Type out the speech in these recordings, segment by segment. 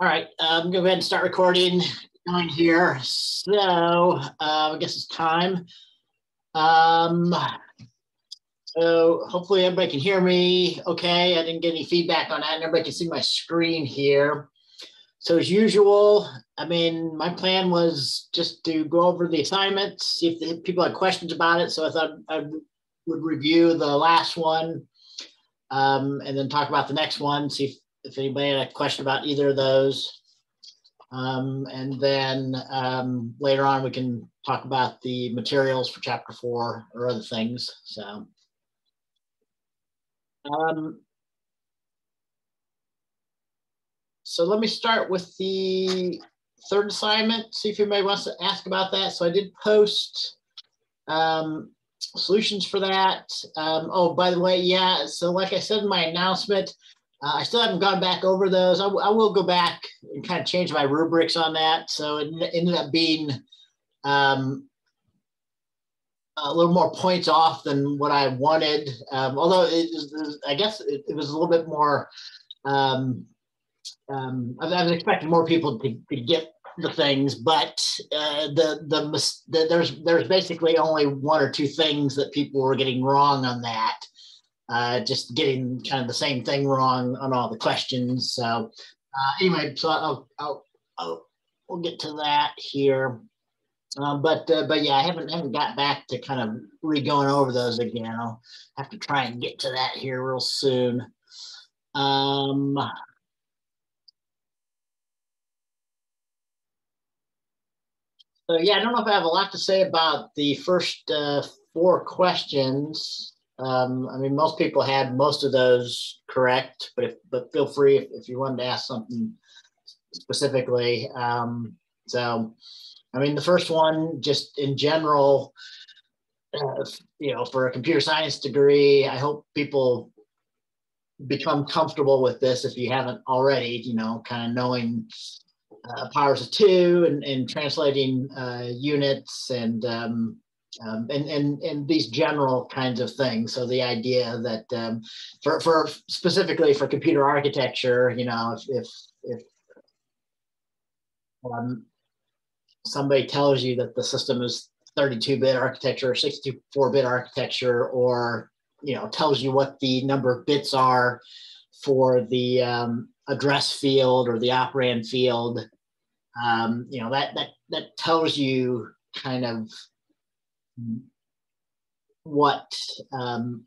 All right, I'm going to go ahead and start recording going here. So I guess it's time. So hopefully everybody can hear me okay. I didn't get any feedback on that, and everybody can see my screen here. So as usual, I mean, my plan was just to go over the assignments, see if people had questions about it. So I thought I would review the last one and then talk about the next one, see if anybody had a question about either of those. And then later on, we can talk about the materials for chapter 4 or other things. So, so let me start with the third assignment, see if anybody wants to ask about that. So I did post solutions for that. Oh, by the way, yeah, so like I said in my announcement, I still haven't gone back over those. I will go back and kind of change my rubrics on that. So it ended up being a little more points off than what I wanted. Although I guess it was a little bit more, I was expecting more people to get the things, but there's basically only one or two things that people were getting wrong on that. Just getting kind of the same thing wrong on all the questions. So anyway, so we'll get to that here. But yeah, I haven't got back to kind of re-going over those again. I'll have to try and get to that here real soon. So yeah, I don't know if I have a lot to say about the first 4 questions. I mean, most people had most of those correct, but feel free if you wanted to ask something specifically. So, I mean, the first one, just in general, you know, for a computer science degree, I hope people become comfortable with this if you haven't already, you know, kind of knowing powers of 2 and translating units and these general kinds of things. So the idea that for specifically for computer architecture, you know, if somebody tells you that the system is 32-bit architecture or 64-bit architecture, or you know, tells you what the number of bits are for the address field or the operand field, you know, that tells you kind of what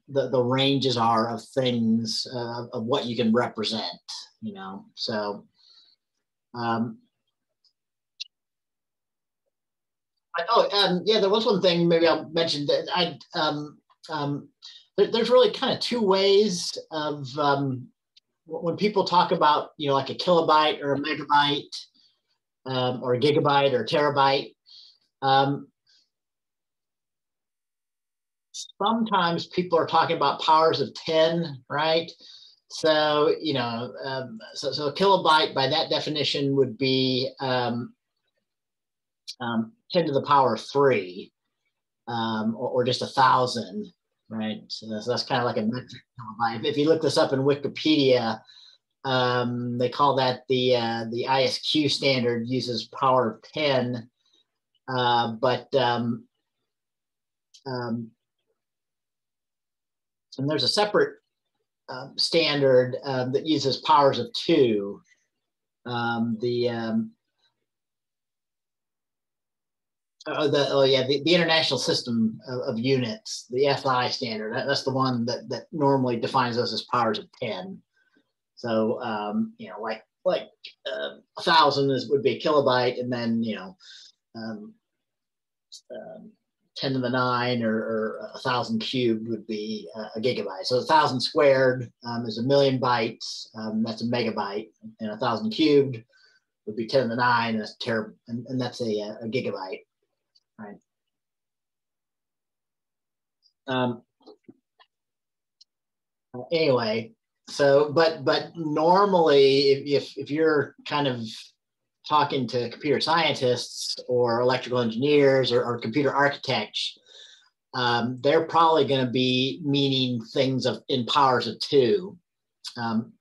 the ranges are of things, of what you can represent, you know. So yeah, there was one thing maybe I'll mention that there's really kind of 2 ways of when people talk about, you know, like a kilobyte or a megabyte or a gigabyte or a terabyte. Sometimes people are talking about powers of 10, right? So, you know, so a kilobyte by that definition would be 10 to the power of 3, or just 1,000, right? So that's kind of like a metric kilobyte. If you look this up in Wikipedia, they call that the ISQ standard uses power of 10, and there's a separate standard that uses powers of 2. The International System of Units, the FI standard. That's the one that normally defines us as powers of 10. So you know, like 1,000 would be a kilobyte, and then you know 10 to the 9 or 1,000 cubed would be a gigabyte. So 1,000 squared is 1,000,000 bytes. That's a megabyte. And 1,000 cubed would be 10 to the 9. And that's a gigabyte, right? Anyway, so but normally, if you're kind of talking to computer scientists or electrical engineers or computer architects, they're probably going to be meaning things in powers of 2. And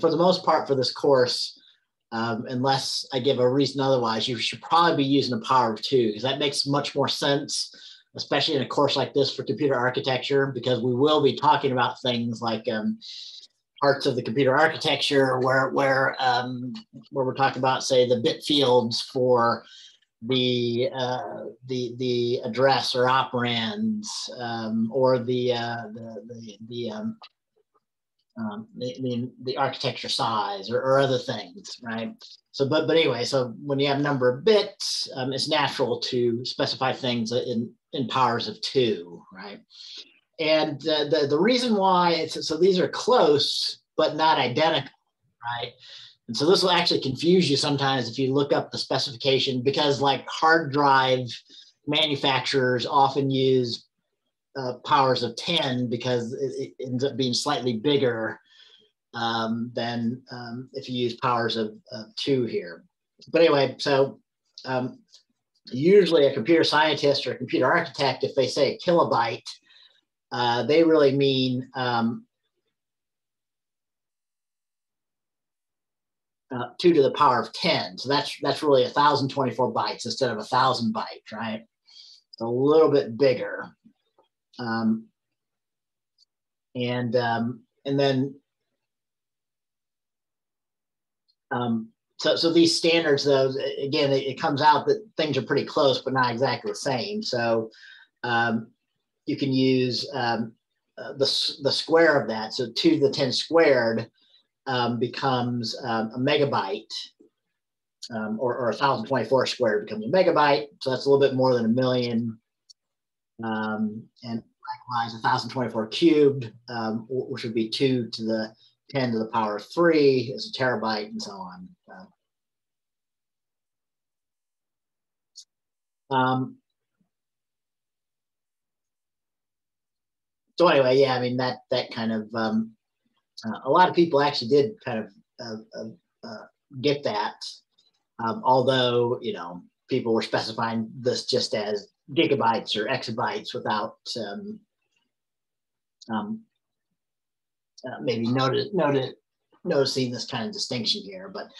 for the most part for this course, unless I give a reason otherwise, you should probably be using a power of two, because that makes much more sense, especially in a course like this for computer architecture, because we will be talking about things like parts of the computer architecture where we're talking about, say, the bit fields for the address or operands, or the architecture size, or other things, right? So, but anyway, so when you have a number of bits, it's natural to specify things in powers of two, right? And the reason why it's, so these are close but not identical, right? And so this will actually confuse you sometimes if you look up the specification, because like hard drive manufacturers often use powers of 10 because it ends up being slightly bigger than if you use powers of two here. But anyway, so usually a computer scientist or a computer architect, if they say a kilobyte, they really mean two to the power of 10. So that's really 1,024 bytes instead of 1,000 bytes, right? It's a little bit bigger. And then, so these standards though, again, it comes out that things are pretty close, but not exactly the same. So, you can use, the square of that. So 2 to the 10 squared, becomes, a megabyte, or 1,024 squared becomes a megabyte. So that's a little bit more than 1,000,000. And likewise, 1,024 cubed, which would be 2 to the 10 to the power of 3 is a terabyte, and so on. So anyway, yeah, I mean, that kind of, a lot of people actually did kind of get that, although, you know, people were specifying this just as gigabytes or exabytes without maybe noticing this kind of distinction here, but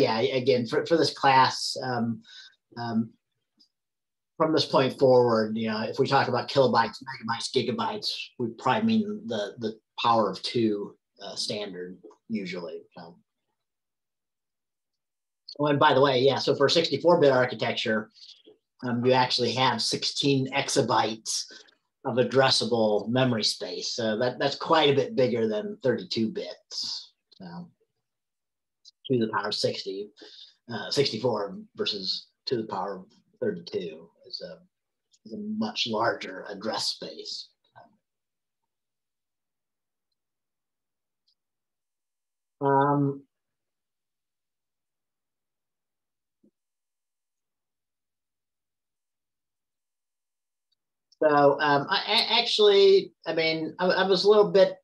yeah, again, for this class, from this point forward, you know, if we talk about kilobytes, megabytes, gigabytes, we probably mean the power of two standard usually. Oh, and by the way, yeah, so for 64-bit architecture, you actually have 16 exabytes of addressable memory space. So that's quite a bit bigger than 32 bits. So 2 to the power of 60, 64 versus 2 to the power of 32 is a much larger address space. So I was a little bit,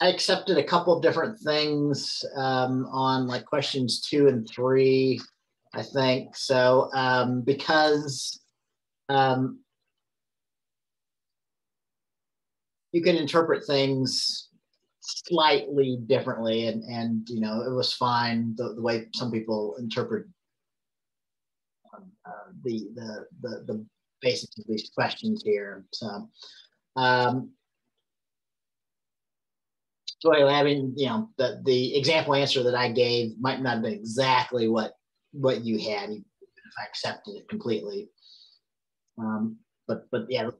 I accepted a couple of different things on like questions 2 and 3, I think. So because you can interpret things slightly differently, and you know, it was fine the way some people interpret the basics of these questions here. So, anyway, I mean, you know, the example answer that I gave might not have been exactly what you had if I accepted it completely. But yeah, I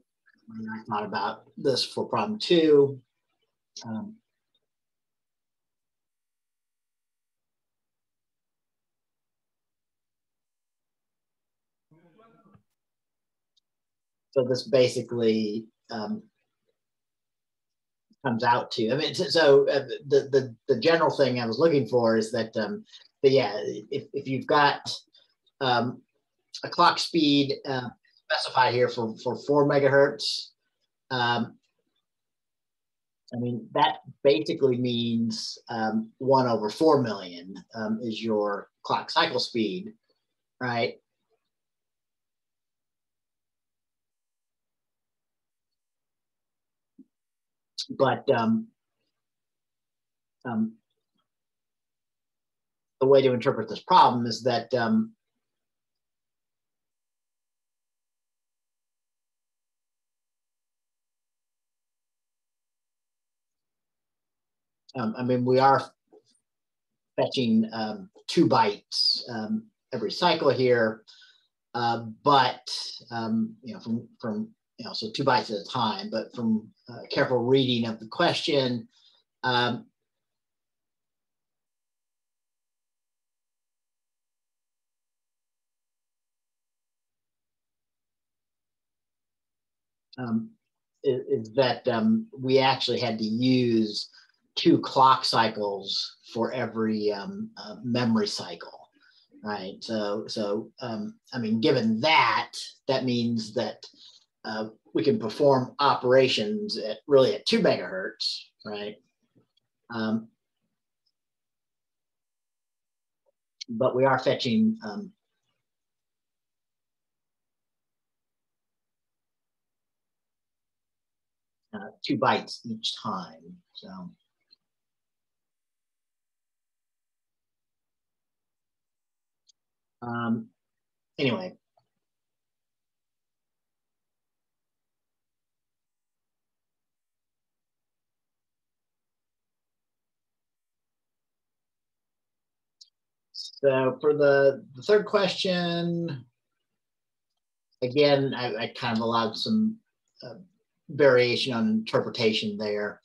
thought about this for problem 2. So this basically comes out to, I mean, so the general thing I was looking for is that, but yeah, if you've got a clock speed specified here for 4 megahertz, I mean, that basically means 1/4 million is your clock cycle speed, right? But the way to interpret this problem is that I mean, we are fetching 2 bytes every cycle here, but you know, so 2 bytes at a time. But from careful reading of the question, is that we actually had to use 2 clock cycles for every memory cycle, right? So I mean, given that, that means that we can perform operations at really at 2 megahertz, right? But we are fetching two bytes each time, so. Anyway. So for the third question, again, I kind of allowed some variation on interpretation there.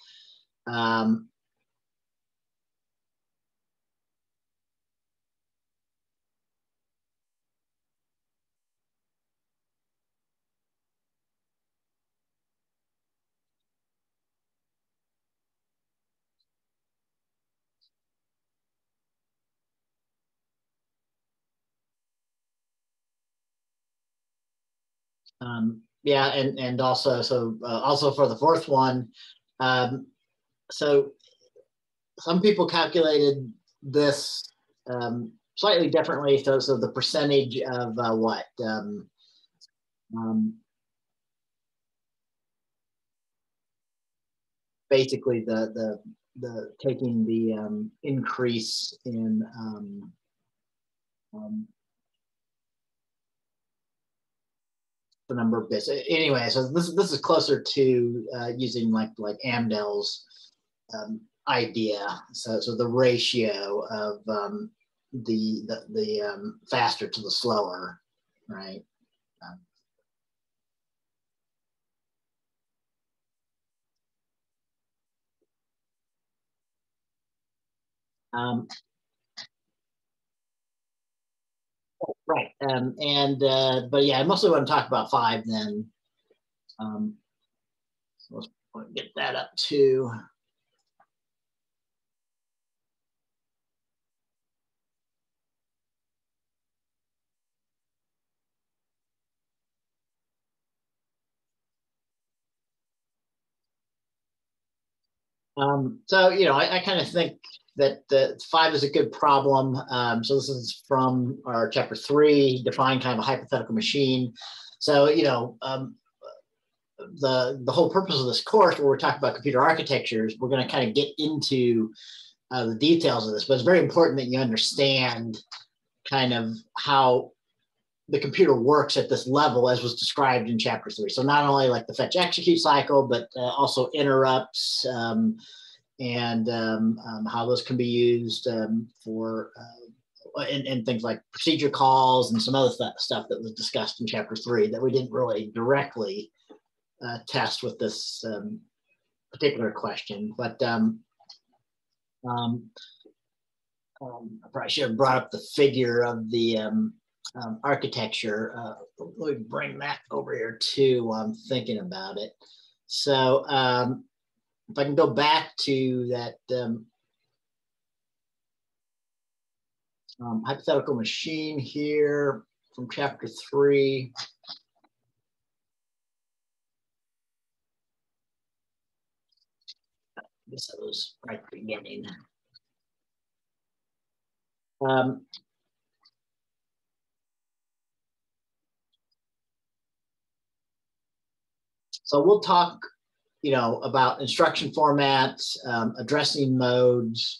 Yeah, and also, so also for the fourth one, so some people calculated this slightly differently. So the percentage of what? Basically, the taking the increase in. The number of bits. Anyway, so this is closer to using like Amdahl's idea. So the ratio of the faster to the slower, right? Right, but yeah, I mostly want to talk about 5 then. So let's get that up to. So, you know, I kind of think that the 5 is a good problem. So this is from our chapter 3, define kind of a hypothetical machine. So, you know, the whole purpose of this course where we're talking about computer architectures, we're going to kind of get into the details of this, but it's very important that you understand kind of how the computer works at this level as was described in chapter 3. So not only like the fetch execute cycle, but also interrupts and how those can be used for, and things like procedure calls and some other stuff that was discussed in chapter 3 that we didn't really directly test with this particular question. But I probably should have brought up the figure of the, architecture. Let me bring that over here too while I'm thinking about it. So if I can go back to that hypothetical machine here from chapter 3. I guess that was right at the beginning. So we'll talk, you know, about instruction formats, addressing modes,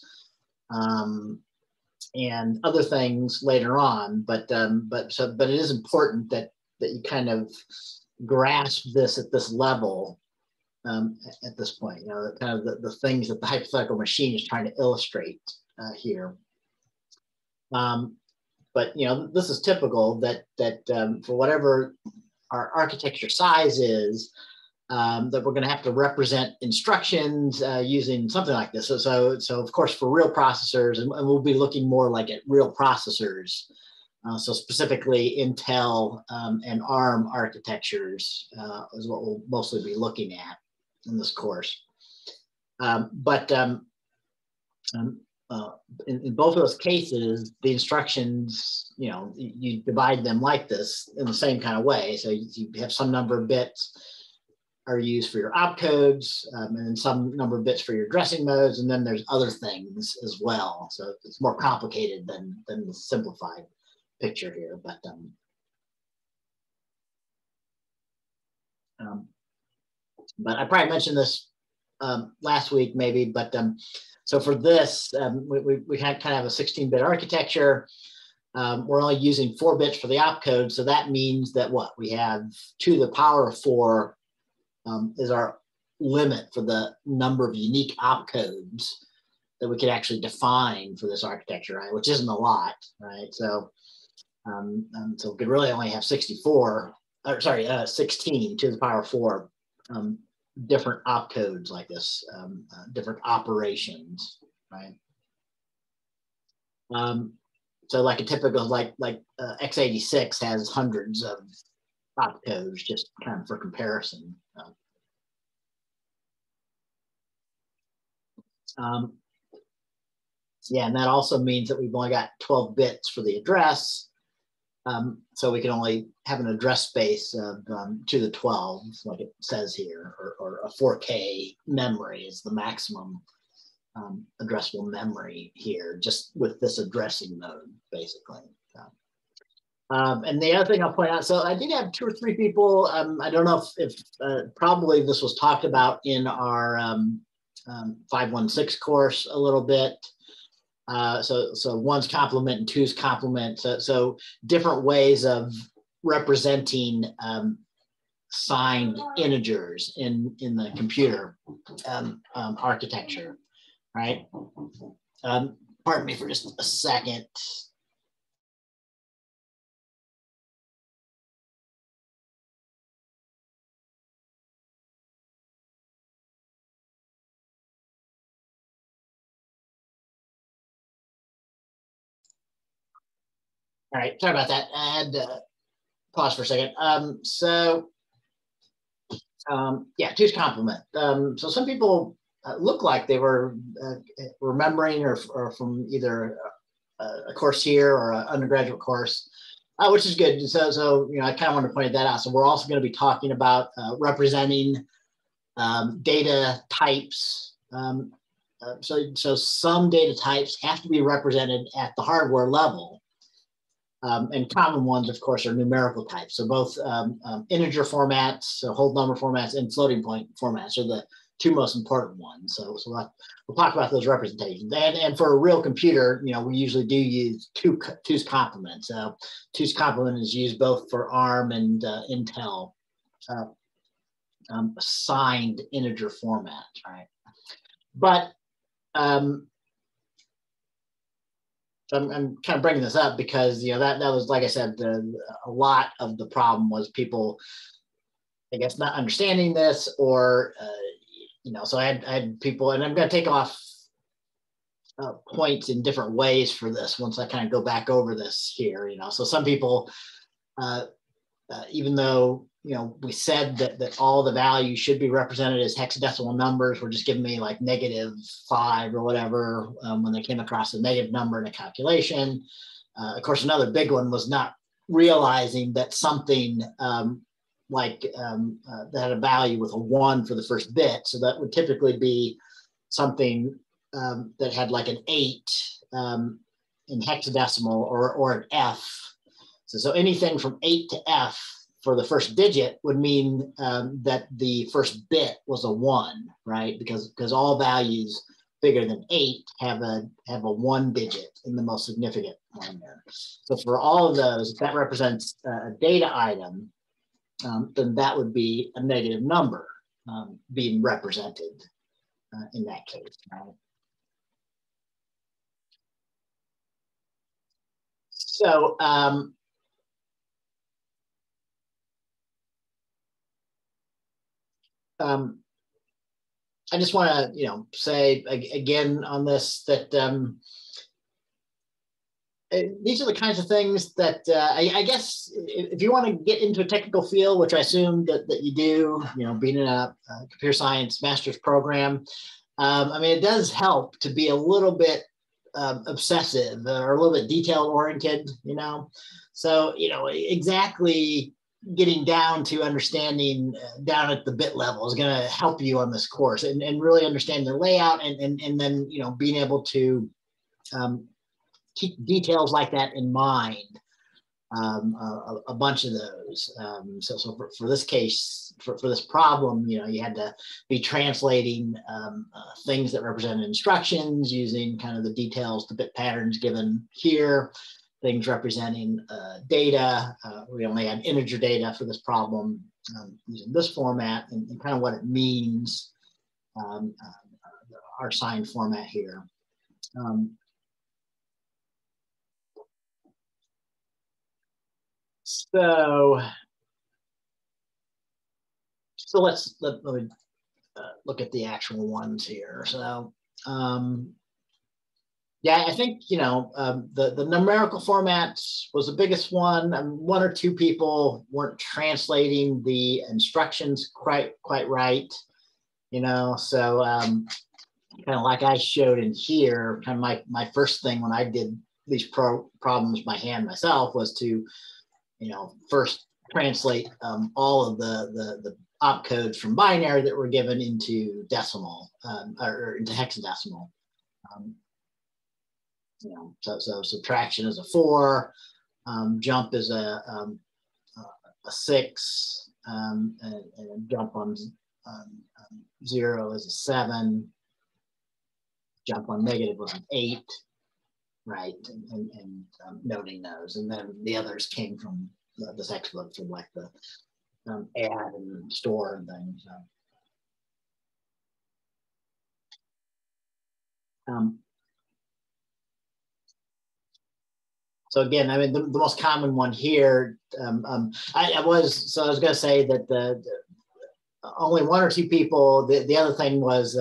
and other things later on. But it is important that you kind of grasp this at this level, at this point, you know, kind of the things that the hypothetical machine is trying to illustrate here. But you know, this is typical that for whatever our architecture size is, that we're going to have to represent instructions using something like this. So of course, for real processors, and we'll be looking more like at real processors. So specifically, Intel and ARM architectures is what we'll mostly be looking at in this course. In both of those cases, the instructions, you know, you divide them like this in the same kind of way. So you have some number of bits are used for your opcodes, and some number of bits for your addressing modes, and then there's other things as well. So it's more complicated than the simplified picture here, but I probably mentioned this last week maybe, but so for this, we had kind of a 16-bit architecture. We're only using 4 bits for the opcode, so that means that what we have 2^4 is our limit for the number of unique opcodes that we could actually define for this architecture, right? Which isn't a lot, right? So so we could really only have 16, 2^4 different opcodes like this, different operations, right? So like a typical, like x86 has hundreds of opcodes, just kind of for comparison. Yeah, and that also means that we've only got 12 bits for the address. So we can only have an address space of 2^12, like it says here, or a 4K memory is the maximum addressable memory here, just with this addressing mode, basically. And the other thing I'll point out, so I did have 2 or 3 people, I don't know if probably this was talked about in our 516 course a little bit. So one's complement and two's complement. So different ways of representing signed integers in the computer architecture, right? Pardon me for just a second. All right, sorry about that. I had to pause for a second. Yeah, two's complement. So some people look like they were remembering or from either a course here or an undergraduate course, which is good. So you know, I kind of want to point that out. So we're also going to be talking about representing data types. So some data types have to be represented at the hardware level. And common ones, of course, are numerical types. So both integer formats, so whole number formats, and floating point formats are the 2 most important ones. So we'll talk about those representations. And for a real computer, you know, we usually do use two's complement. So two's complement is used both for ARM and Intel signed integer format, right? But I'm kind of bringing this up because, you know, that was, like I said, a lot of the problem was people, I guess, not understanding this or, you know, so I had people, and I'm going to take off points in different ways for this once I kind of go back over this here, you know. So some people, even though, you know, we said that all the values should be represented as hexadecimal numbers, were just giving me like -5 or whatever when they came across a negative number in a calculation. Of course, another big one was not realizing that something that had a value with a 1 for the first bit. So that would typically be something that had like an 8 in hexadecimal or an F. So anything from 8 to F for the first digit would mean that the first bit was a 1, right? Because all values bigger than 8 have a 1 digit in the most significant one there. So for all of those, if that represents a data item, then that would be a negative number being represented in that case. Right? So I just want to, say again on this that these are the kinds of things that I guess if you want to get into a technical field, which I assume that you do, being in a computer science master's program, it does help to be a little bit obsessive or a little bit detail oriented, So, exactly getting down to understanding down at the bit level is going to help you on this course and really understand the layout and then, being able to keep details like that in mind, a bunch of those. So for this case, for this problem, you had to be translating things that represented instructions using kind of the details, the bit patterns given here. Things representing data. We only had integer data for this problem using this format and kind of what it means, our signed format here. So let me look at the actual ones here. So. Yeah, I think, the numerical format was the biggest one. One or two people weren't translating the instructions quite right, So kind of like I showed in here, kind of my first thing when I did these problems by hand myself was to, first translate all of the opcodes from binary that were given into decimal or into hexadecimal. So subtraction is a 4, jump is a 6, and jump on 0 is a 7, jump on negative was an 8, right? And noting those, and then the others came from this textbook from like the add and store and things. So again, the most common one here, I was going to say that the only one or two people, the other thing was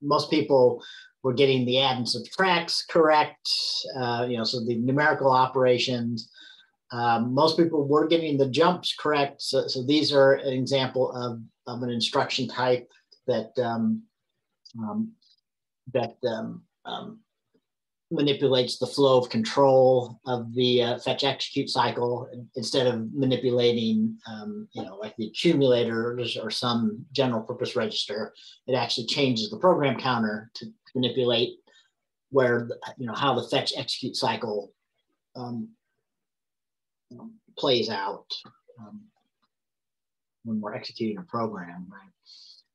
most people were getting the add and subtracts correct, so the numerical operations. Most people were getting the jumps correct. So these are an example of an instruction type that, manipulates the flow of control of the fetch execute cycle instead of manipulating, like the accumulators or some general purpose register. It actually changes the program counter to manipulate where, how the fetch execute cycle plays out when we're executing a program, right?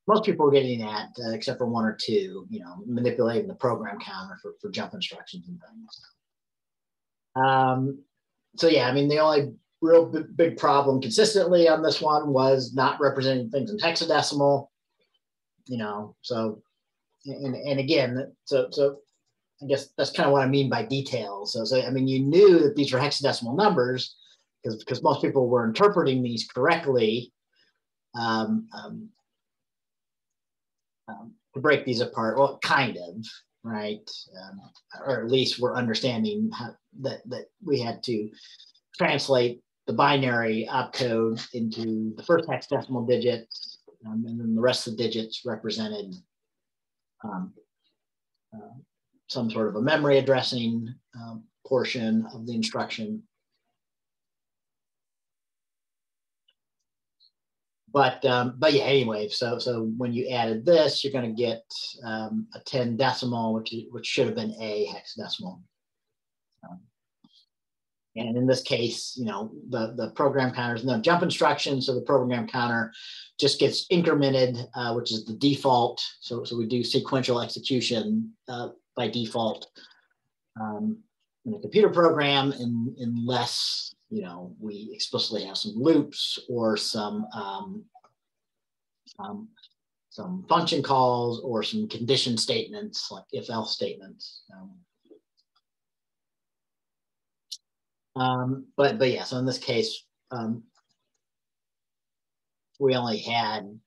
Most people are getting that, except for one or two, manipulating the program counter for jump instructions and things. The only real big problem consistently on this one was not representing things in hexadecimal, So, and again, so I guess that's kind of what I mean by details. So you knew that these were hexadecimal numbers because most people were interpreting these correctly. To break these apart, well, kind of, right? Or at least we're understanding that we had to translate the binary opcode into the first hexadecimal digit, and then the rest of the digits represented some sort of a memory addressing portion of the instruction. But yeah, anyway, so when you added this, you're going to get a 10 decimal, which should have been a hexadecimal. And in this case, you know, the program counter is no jump instruction. So the program counter just gets incremented, which is the default. So we do sequential execution by default in a computer program, unless, you know, we explicitly have some loops or some function calls or some condition statements, like if-else statements. But yeah, so in this case, we only had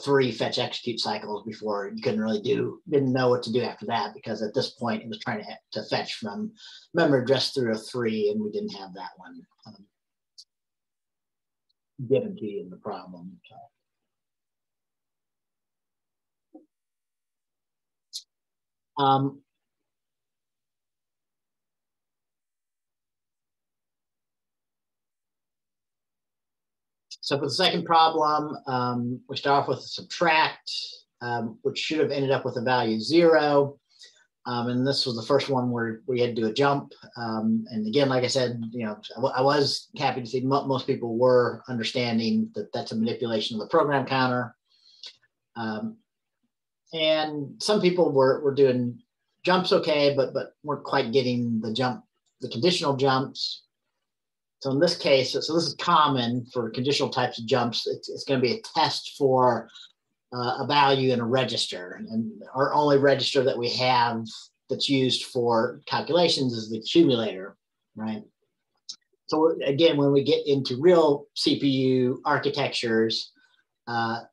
three fetch execute cycles before you couldn't really didn't know what to do after that, because at this point it was trying to fetch from memory address 303, and we didn't have that one given to you in the problem. So. So for the second problem, we start off with a subtract, which should have ended up with a value 0. And this was the first one where we had to do a jump. And again, like I said, you know, I was happy to see most people were understanding that that's a manipulation of the program counter. And some people were doing jumps okay, but weren't quite getting the jump, the conditional jumps. So in this case, so this is common for conditional types of jumps. It's going to be a test for a value in a register. And our only register that we have that's used for calculations is the accumulator, right? So again, when we get into real CPU architectures,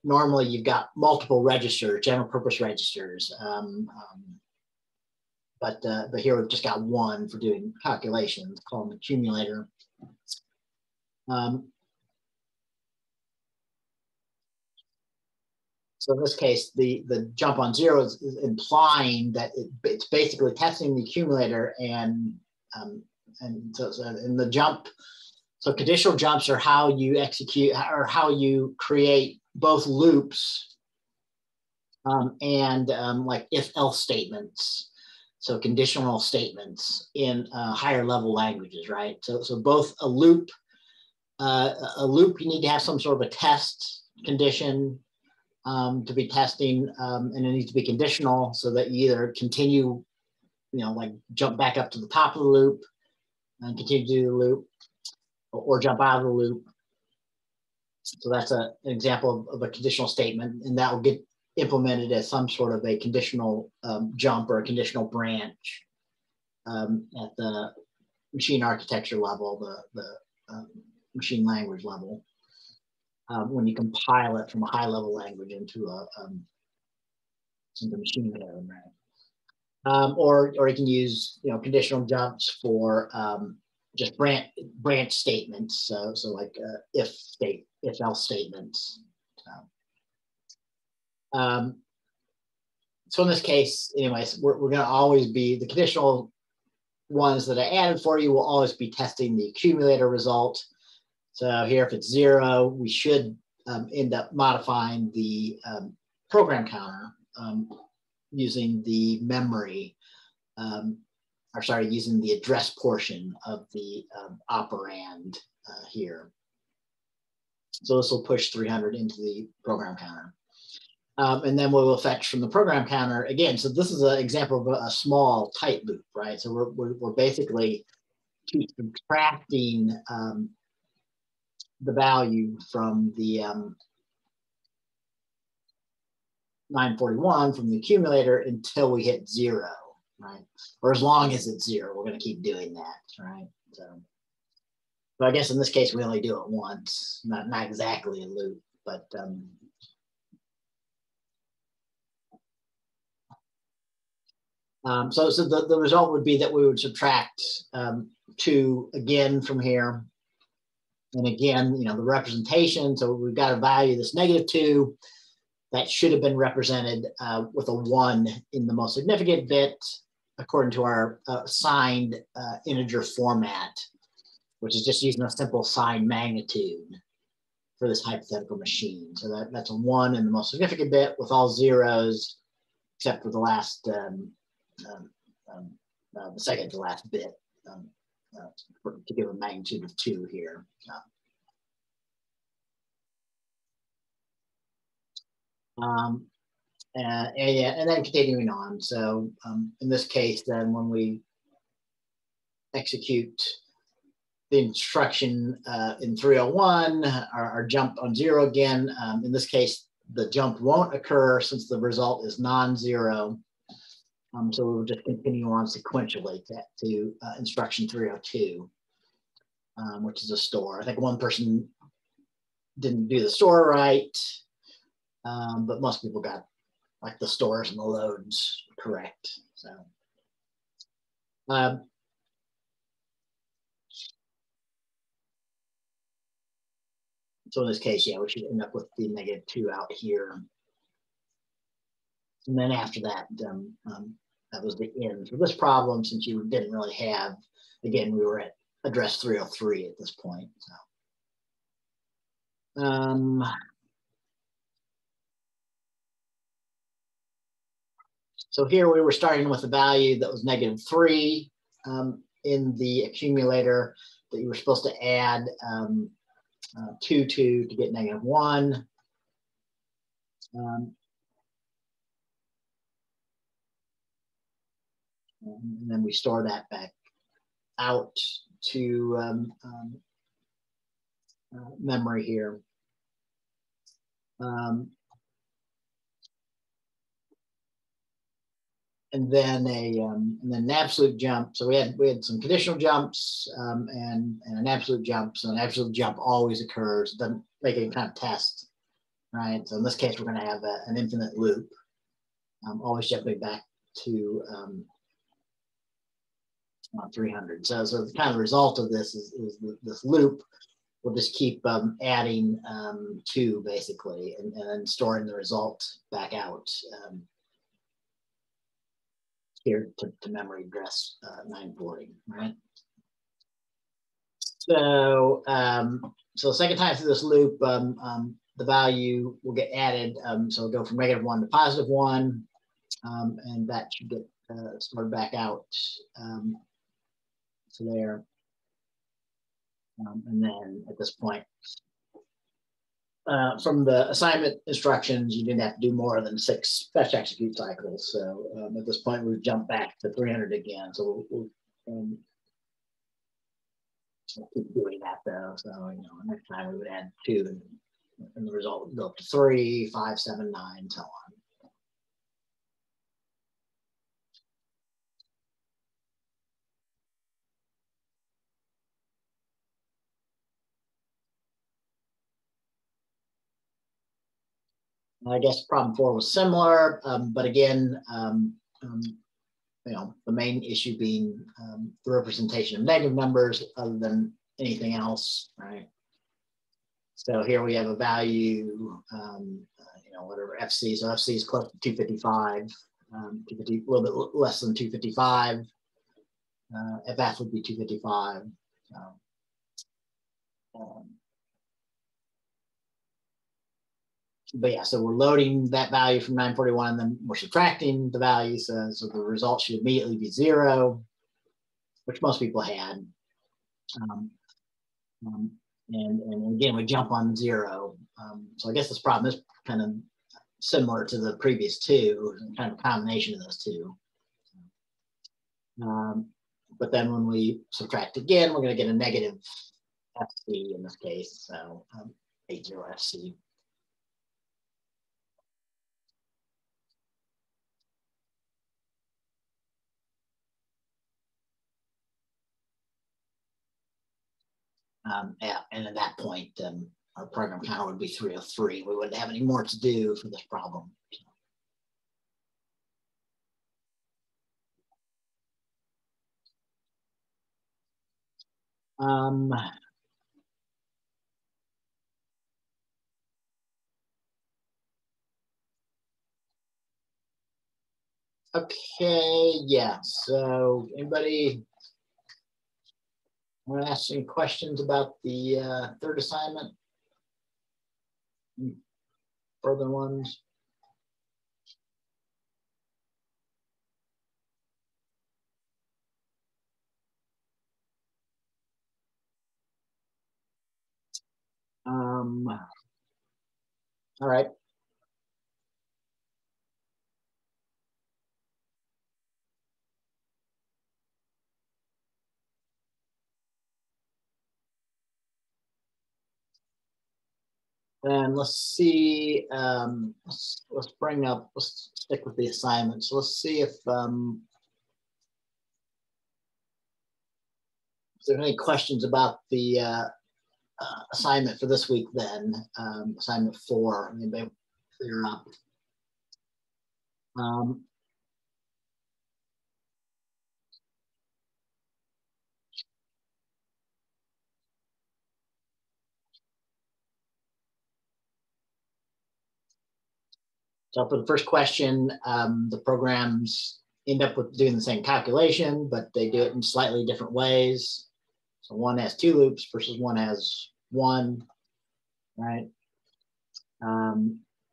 normally you've got multiple registers, general purpose registers. But here we've just got one for doing calculations, called an accumulator. So in this case, the jump on 0 is implying that it's basically testing the accumulator, and so in the jump. So conditional jumps are how you execute or how you create both loops and like if-else statements. So conditional statements in higher level languages, right? So both a loop, you need to have some sort of a test condition to be testing, and it needs to be conditional so that you either continue, you know, like jump back up to the top of the loop and continue to do the loop, or jump out of the loop. So that's an example of a conditional statement, and that will get implemented as some sort of a conditional jump or a conditional branch at the machine architecture level, the machine language level, when you compile it from a high level language into the machine code, right? Or you can use, you know, conditional jumps for just branch statements, so like if-else statements. So in this case, anyways, we're going to always be, the conditional ones that I added for you will always be testing the accumulator result. So here, if it's 0, we should end up modifying the program counter using the memory, using the address portion of the operand here. So this will push 300 into the program counter. And then we will fetch from the program counter again. So this is an example of a small tight loop, right? So we're basically subtracting the value from the 941 from the accumulator until we hit 0, right? Or as long as it's 0, we're going to keep doing that, right? So, but I guess in this case, we only do it once, not exactly a loop, but so the result would be that we would subtract 2 again from here. And again, you know, the representation, so we've got a value that's -2. That should have been represented with a 1 in the most significant bit, according to our signed integer format, which is just using a simple sign magnitude for this hypothetical machine. So that's a 1 in the most significant bit with all 0s, except for the last, the second to last bit to give a magnitude of 2 here. And then continuing on. So in this case, then when we execute the instruction in 301, our jump on 0 again, in this case, the jump won't occur since the result is non-zero. So we'll just continue on sequentially to instruction 302, which is a store. I think one person didn't do the store right, but most people got like the stores and the loads correct. So so in this case, yeah, we should end up with the -2 out here. And then after that, that was the end for this problem, since you didn't really have, again, we were at address 303 at this point. So, so here we were starting with a value that was -3 in the accumulator that you were supposed to add 2 to get -1. And then we store that back out to memory here. And then an absolute jump. So we had some conditional jumps and an absolute jump. So an absolute jump always occurs. It doesn't make any kind of test, right? So in this case, we're going to have an infinite loop, always jumping back to 300. So the kind of result of this is this loop. We'll just keep adding 2 basically, and then storing the result back out. Here to memory address 940, right? So, so the second time through this loop, the value will get added. So it'll go from -1 to +1, and that should get stored back out to there. And then at this point, from the assignment instructions, you didn't have to do more than 6 fetch execute cycles. So at this point, we've jumped back to 300 again. So we'll keep doing that though. So you know, next time we would add 2, and the result would go up to 3, 5, 7, 9, and so on. I guess problem 4 was similar, but again, you know, the main issue being the representation of negative numbers other than anything else, right? So here we have a value, you know, whatever FC. So FC is close to 255, a little bit less than 255. FF would be 255. But yeah, so we're loading that value from 941, and then we're subtracting the value. So the result should immediately be 0, which most people had. And again, we jump on 0. So I guess this problem is kind of similar to the previous two, kind of a combination of those two. But then when we subtract again, we're going to get a negative FC in this case, so 80 FC. And at that point, our program counter would be 303. We wouldn't have any more to do for this problem. Okay, yeah, so anybody want to ask any questions about the third assignment? Any further ones? All right. And let's see, let's bring up, let's stick with the assignment. So let's see if there are any questions about the assignment for this week then, assignment 4, anybody clear up? So for the first question, the programs end up with doing the same calculation, but they do it in slightly different ways. So one has 2 loops versus one has 1, right?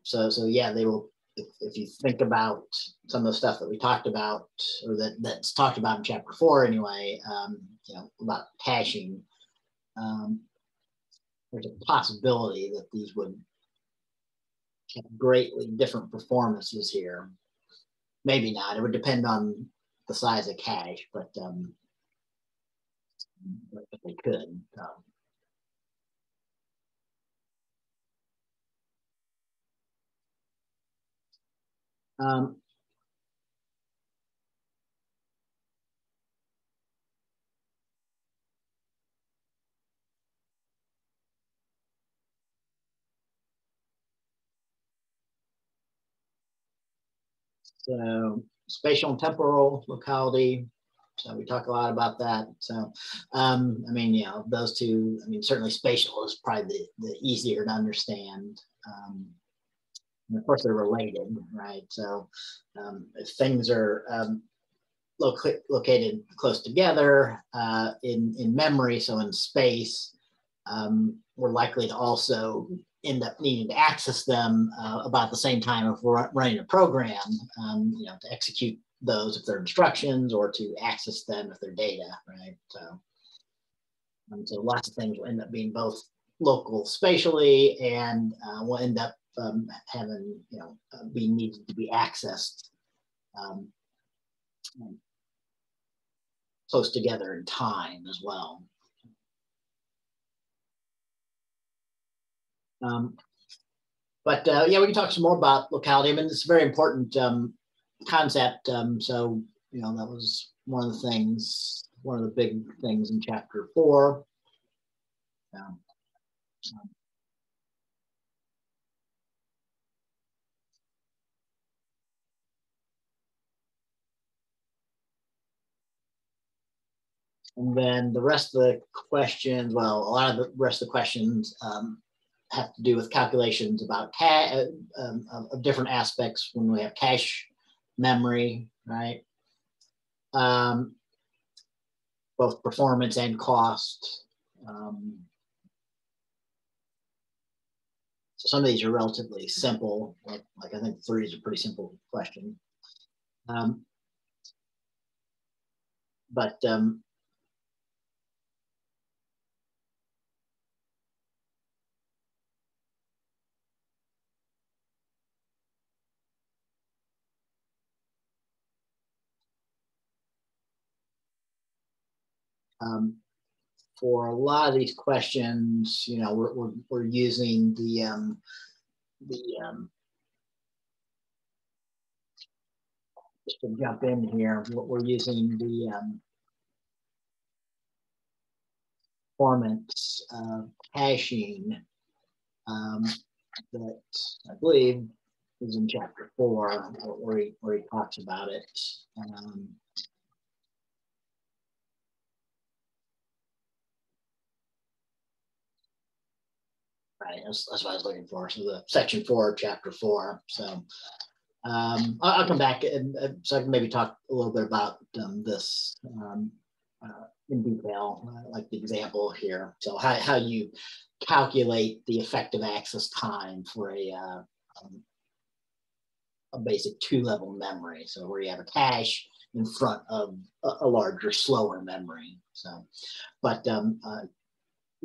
So yeah, they will, if you think about some of the stuff that we talked about, or that's talked about in chapter 4 anyway, you know, about hashing, there's a possibility that these would greatly different performances here. Maybe not. It would depend on the size of cache, but they could. So spatial and temporal locality. So we talk a lot about that. So, I mean, you know, those two, I mean, certainly spatial is probably the easier to understand. And of course, they're related, right? So if things are located close together in memory, so in space, we're likely to also end up needing to access them about the same time if we're running a program, you know, to execute those if they're instructions or to access them if they're data, right? So, so lots of things will end up being both local spatially and will end up having, you know, being needed to be accessed close together in time as well. But yeah, we can talk some more about locality. I mean, it's a very important concept. So, you know, that was one of the things, one of the big things in chapter 4. And then the rest of the questions, well, a lot of the rest of the questions have to do with calculations about of different aspects when we have cache memory, right? Both performance and cost. So some of these are relatively simple. Like I think 3 is a pretty simple question. For a lot of these questions, you know, we're using just to jump in here, we're using the performance caching that I believe is in chapter 4, where he talks about it. Right, that's what I was looking for. So the section 4, chapter 4. So I'll come back and so I can maybe talk a little bit about this in detail, like the example here. So how you calculate the effective access time for a basic 2-level memory. So where you have a cache in front of a larger, slower memory. So, but you'll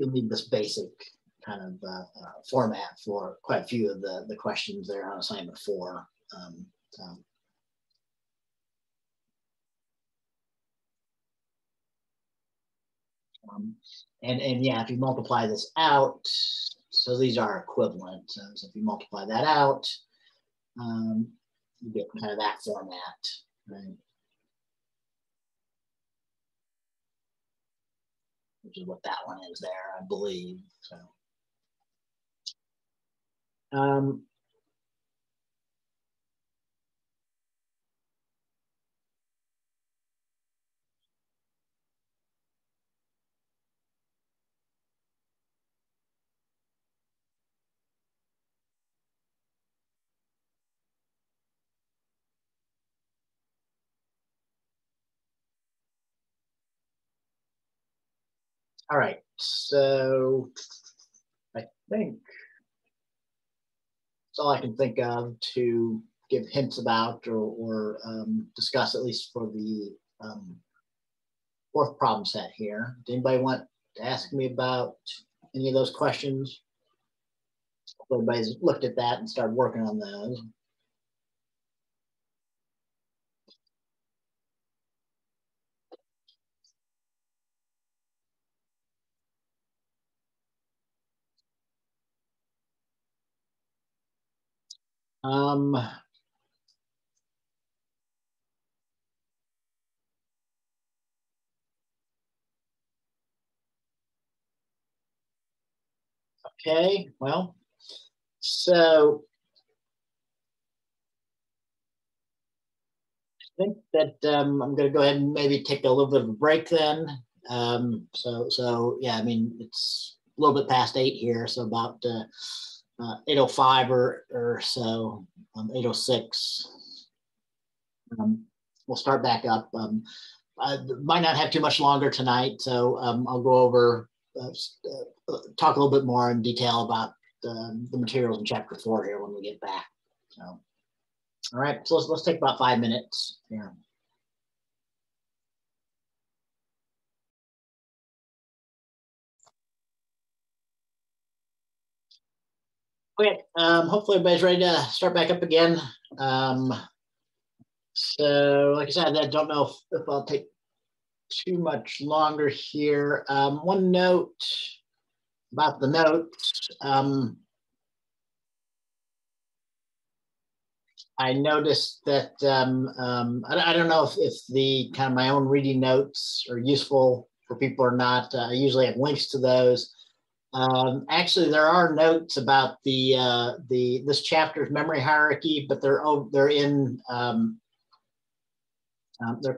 need this basic kind of format for quite a few of the questions there on assignment 4. And yeah, if you multiply this out, so these are equivalent. So if you multiply that out, you get kind of that format, right? Which is what that one is there, I believe. So, all right, so I think that's all I can think of to give hints about or discuss, at least for the fourth problem set here. Did anybody want to ask me about any of those questions? Everybody's looked at that and started working on those. Okay, well, so I think that I'm going to go ahead and maybe take a little bit of a break then. So yeah, I mean, it's a little bit past 8 here, so about 8:05 or so, 8:06. We'll start back up. I might not have too much longer tonight, so I'll go over, talk a little bit more in detail about the materials in Chapter 4 here when we get back. So, all right, so let's take about 5 minutes here. Okay, hopefully everybody's ready to start back up again. So like I said, I don't know if I'll take too much longer here. One note about the notes. I noticed that, I don't know if the kind of my own reading notes are useful for people or not. I usually have links to those. Actually, there are notes about this chapter's memory hierarchy, but they're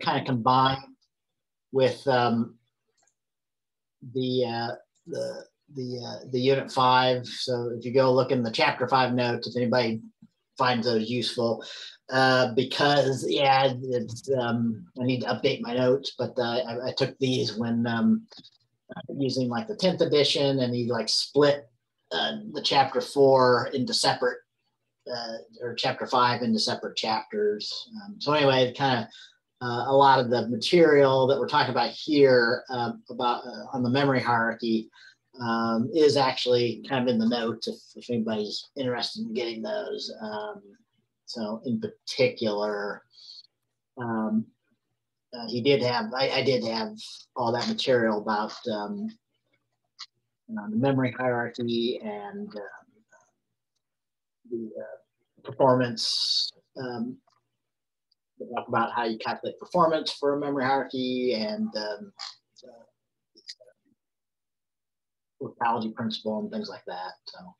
kind of combined with the Unit 5. So if you go look in the Chapter 5 notes, if anybody finds those useful, because yeah, it's, I need to update my notes, but I took these when. Using like the 10th edition, and he like split the Chapter 4 into separate, or Chapter 5 into separate chapters. So anyway, kind of a lot of the material that we're talking about here about on the memory hierarchy is actually kind of in the notes if anybody's interested in getting those. So in particular, he did have, I did have all that material about the memory hierarchy and the performance. We talk about how you calculate performance for a memory hierarchy and locality principle and things like that. So.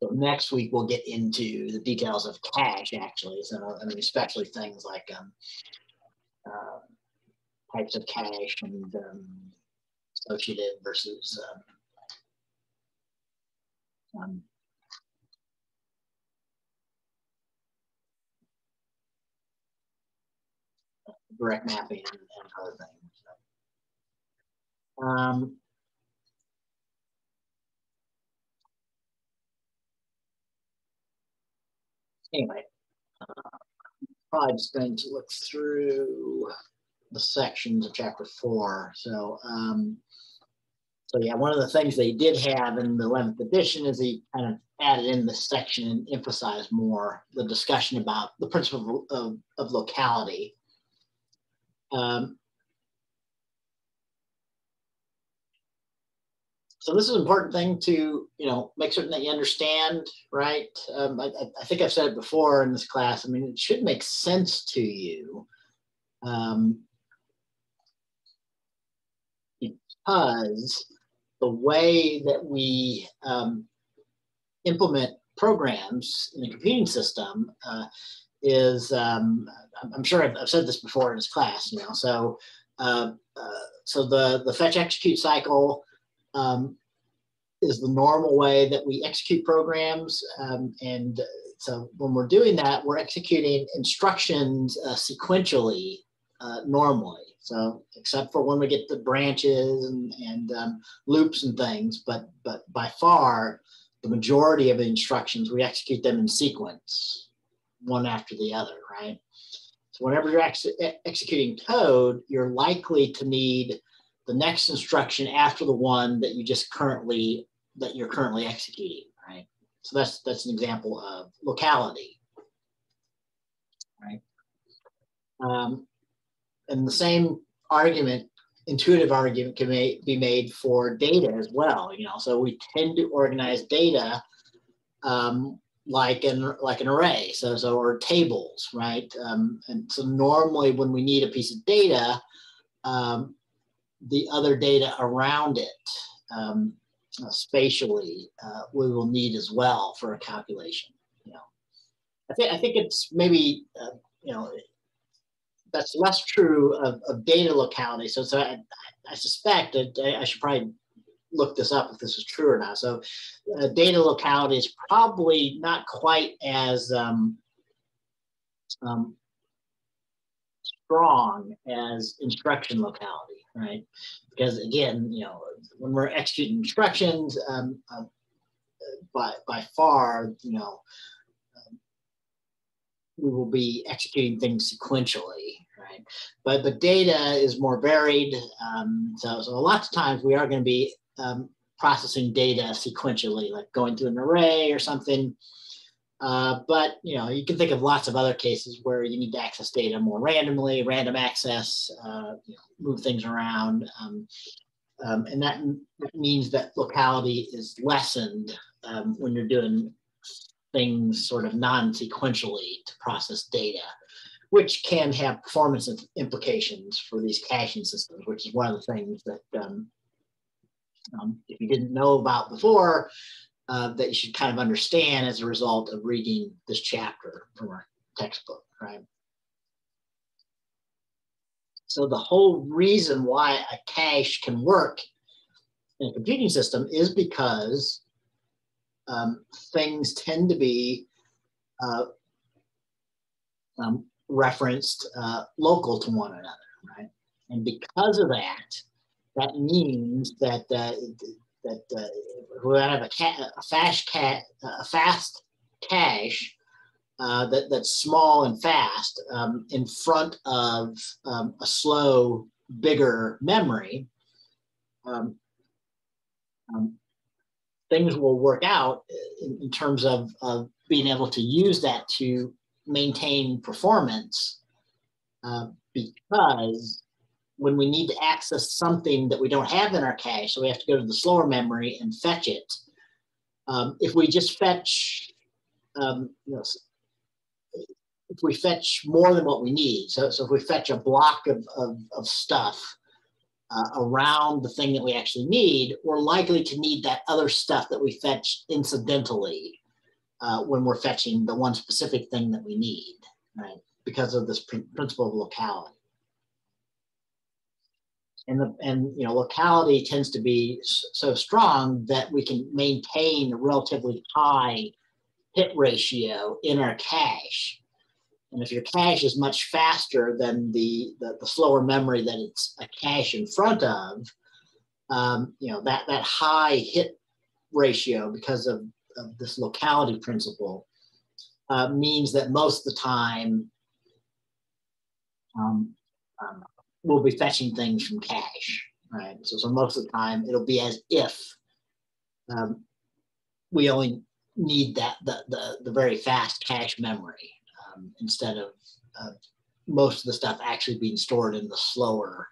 So next week we'll get into the details of cache, actually. So I mean, especially things like types of cache and associative versus direct mapping and other things. So, anyway, Tribe's going to look through the sections of chapter 4. So, yeah, one of the things they did have in the 11th edition is he kind of added in the section and emphasized more the discussion about the principle of locality. So this is an important thing to, you know, make certain that you understand, right? I think I've said it before in this class. I mean, it should make sense to you because the way that we implement programs in the computing system is, I'm sure I've said this before in this class, you know, so, the fetch execute cycle is the normal way that we execute programs. And so when we're doing that, we're executing instructions sequentially normally. So except for when we get the branches and loops and things, but by far the majority of the instructions, we execute them in sequence, one after the other, right? So whenever you're executing code, you're likely to need the next instruction after the one that you just currently, that you're currently executing, right? So that's an example of locality, right? And the same argument, intuitive argument can be made for data as well, you know? So we tend to organize data like an array, so or tables, right? And so normally when we need a piece of data, the other data around it spatially we will need as well for a calculation. You know, I think it's maybe you know, that's less true of data locality. So I suspect that I should probably look this up if this is true or not. So data locality is probably not quite as strong as instruction locality. Right, because again, you know, when we're executing instructions, by far, you know, we will be executing things sequentially, right? But the data is more varied, so lots of times we are going to be processing data sequentially, like going through an array or something. But you know, you can think of lots of other cases where you need to access data more randomly, random access, you know, move things around, and that means that locality is lessened when you're doing things sort of non-sequentially to process data, which can have performance implications for these caching systems, which is one of the things that if you didn't know about before. That you should kind of understand as a result of reading this chapter from our textbook, right? So the whole reason why a cache can work in a computing system is because things tend to be referenced local to one another, right? And because of that, that means that if we have a fast cache that's small and fast in front of a slow, bigger memory, things will work out in terms of being able to use that to maintain performance because when we need to access something that we don't have in our cache, so we have to go to the slower memory and fetch it. If we just fetch, you know, if we fetch more than what we need, so if we fetch a block of stuff around the thing that we actually need, we're likely to need that other stuff that we fetched incidentally when we're fetching the one specific thing that we need, right? Because of this principle of locality. And you know, locality tends to be so strong that we can maintain a relatively high hit ratio in our cache. And if your cache is much faster than the slower memory that it's a cache in front of, you know, that high hit ratio because of this locality principle means that most of the time we'll be fetching things from cache, right? So most of the time, it'll be as if we only need that the very fast cache memory instead of most of the stuff actually being stored in the slower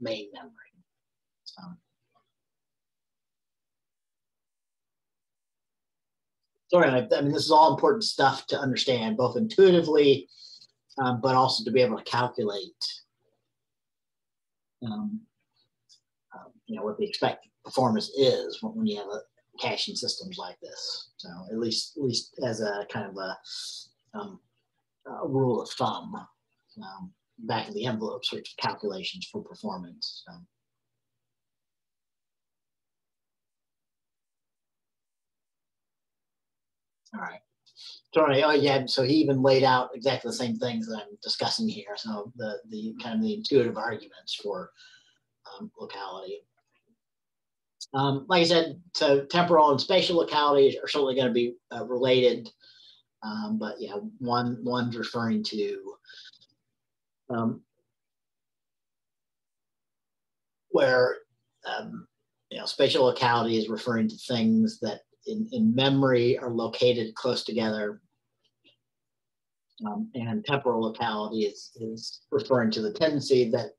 main memory. Sorry, I mean, this is all important stuff to understand, both intuitively, but also to be able to calculate, you know, what the expected performance is when you have a caching systems like this. So at least as a kind of a rule of thumb, back of the envelope sort of calculations for performance. All right. Sorry. Oh, yeah. So he even laid out exactly the same things that I'm discussing here. So the kind of the intuitive arguments for locality. Like I said, so temporal and spatial locality are certainly going to be related, but yeah, one's referring to where you know, spatial locality is referring to things that in memory are located close together, and temporal locality is referring to the tendency that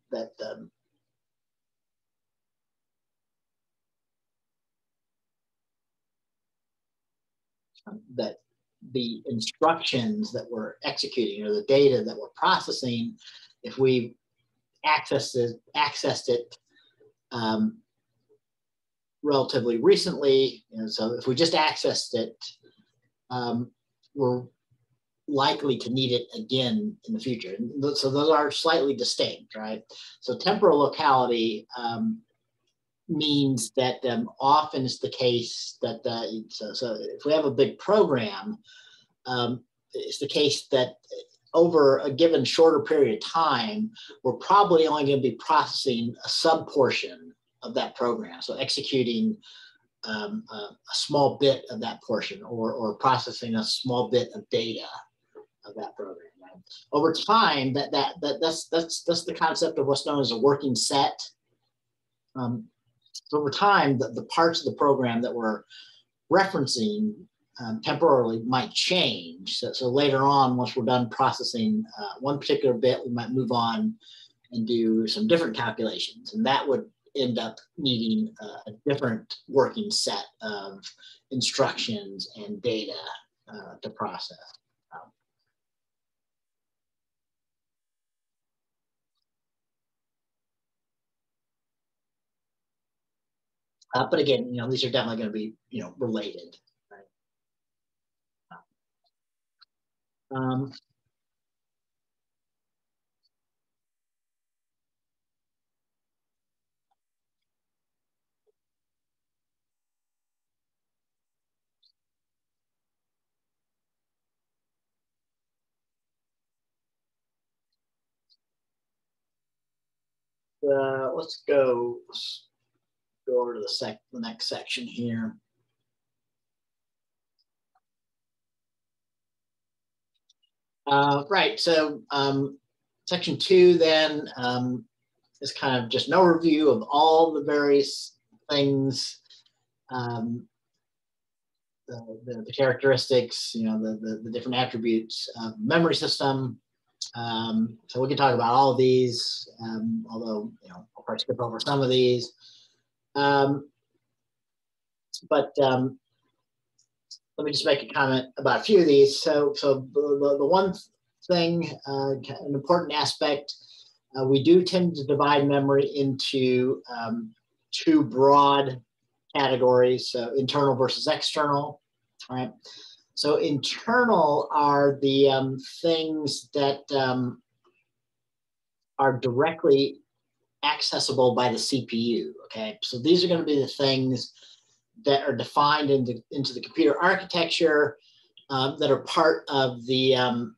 that the instructions that we're executing or the data that we're processing, if we accessed it relatively recently, you know, so if we just accessed it, we're likely to need it again in the future. And so those are slightly distinct, right? So temporal locality means that often it's the case that so if we have a big program, it's the case that over a given shorter period of time, we're probably only going to be processing a sub-portion of that program, so executing a small bit of that portion, or processing a small bit of data of that program. Right? Over time, that's the concept of what's known as a working set. So over time, the parts of the program that we're referencing temporarily might change. So later on, once we're done processing one particular bit, we might move on and do some different calculations. And that would end up needing a different working set of instructions and data to process. But again, you know, these are definitely going to be, you know, related, right? Let's go over to the next section here. Right, so section 2 then is kind of just an overview of all the various things, the characteristics, you know, the different attributes of memory system. So we can talk about all of these, although, you know, I'll probably skip over some of these. But let me just make a comment about a few of these. So the one thing, an important aspect, we do tend to divide memory into two broad categories, so internal versus external, right? So internal are the things that are directly accessible by the CPU, okay? So these are going to be the things that are defined into the computer architecture that are part of the, you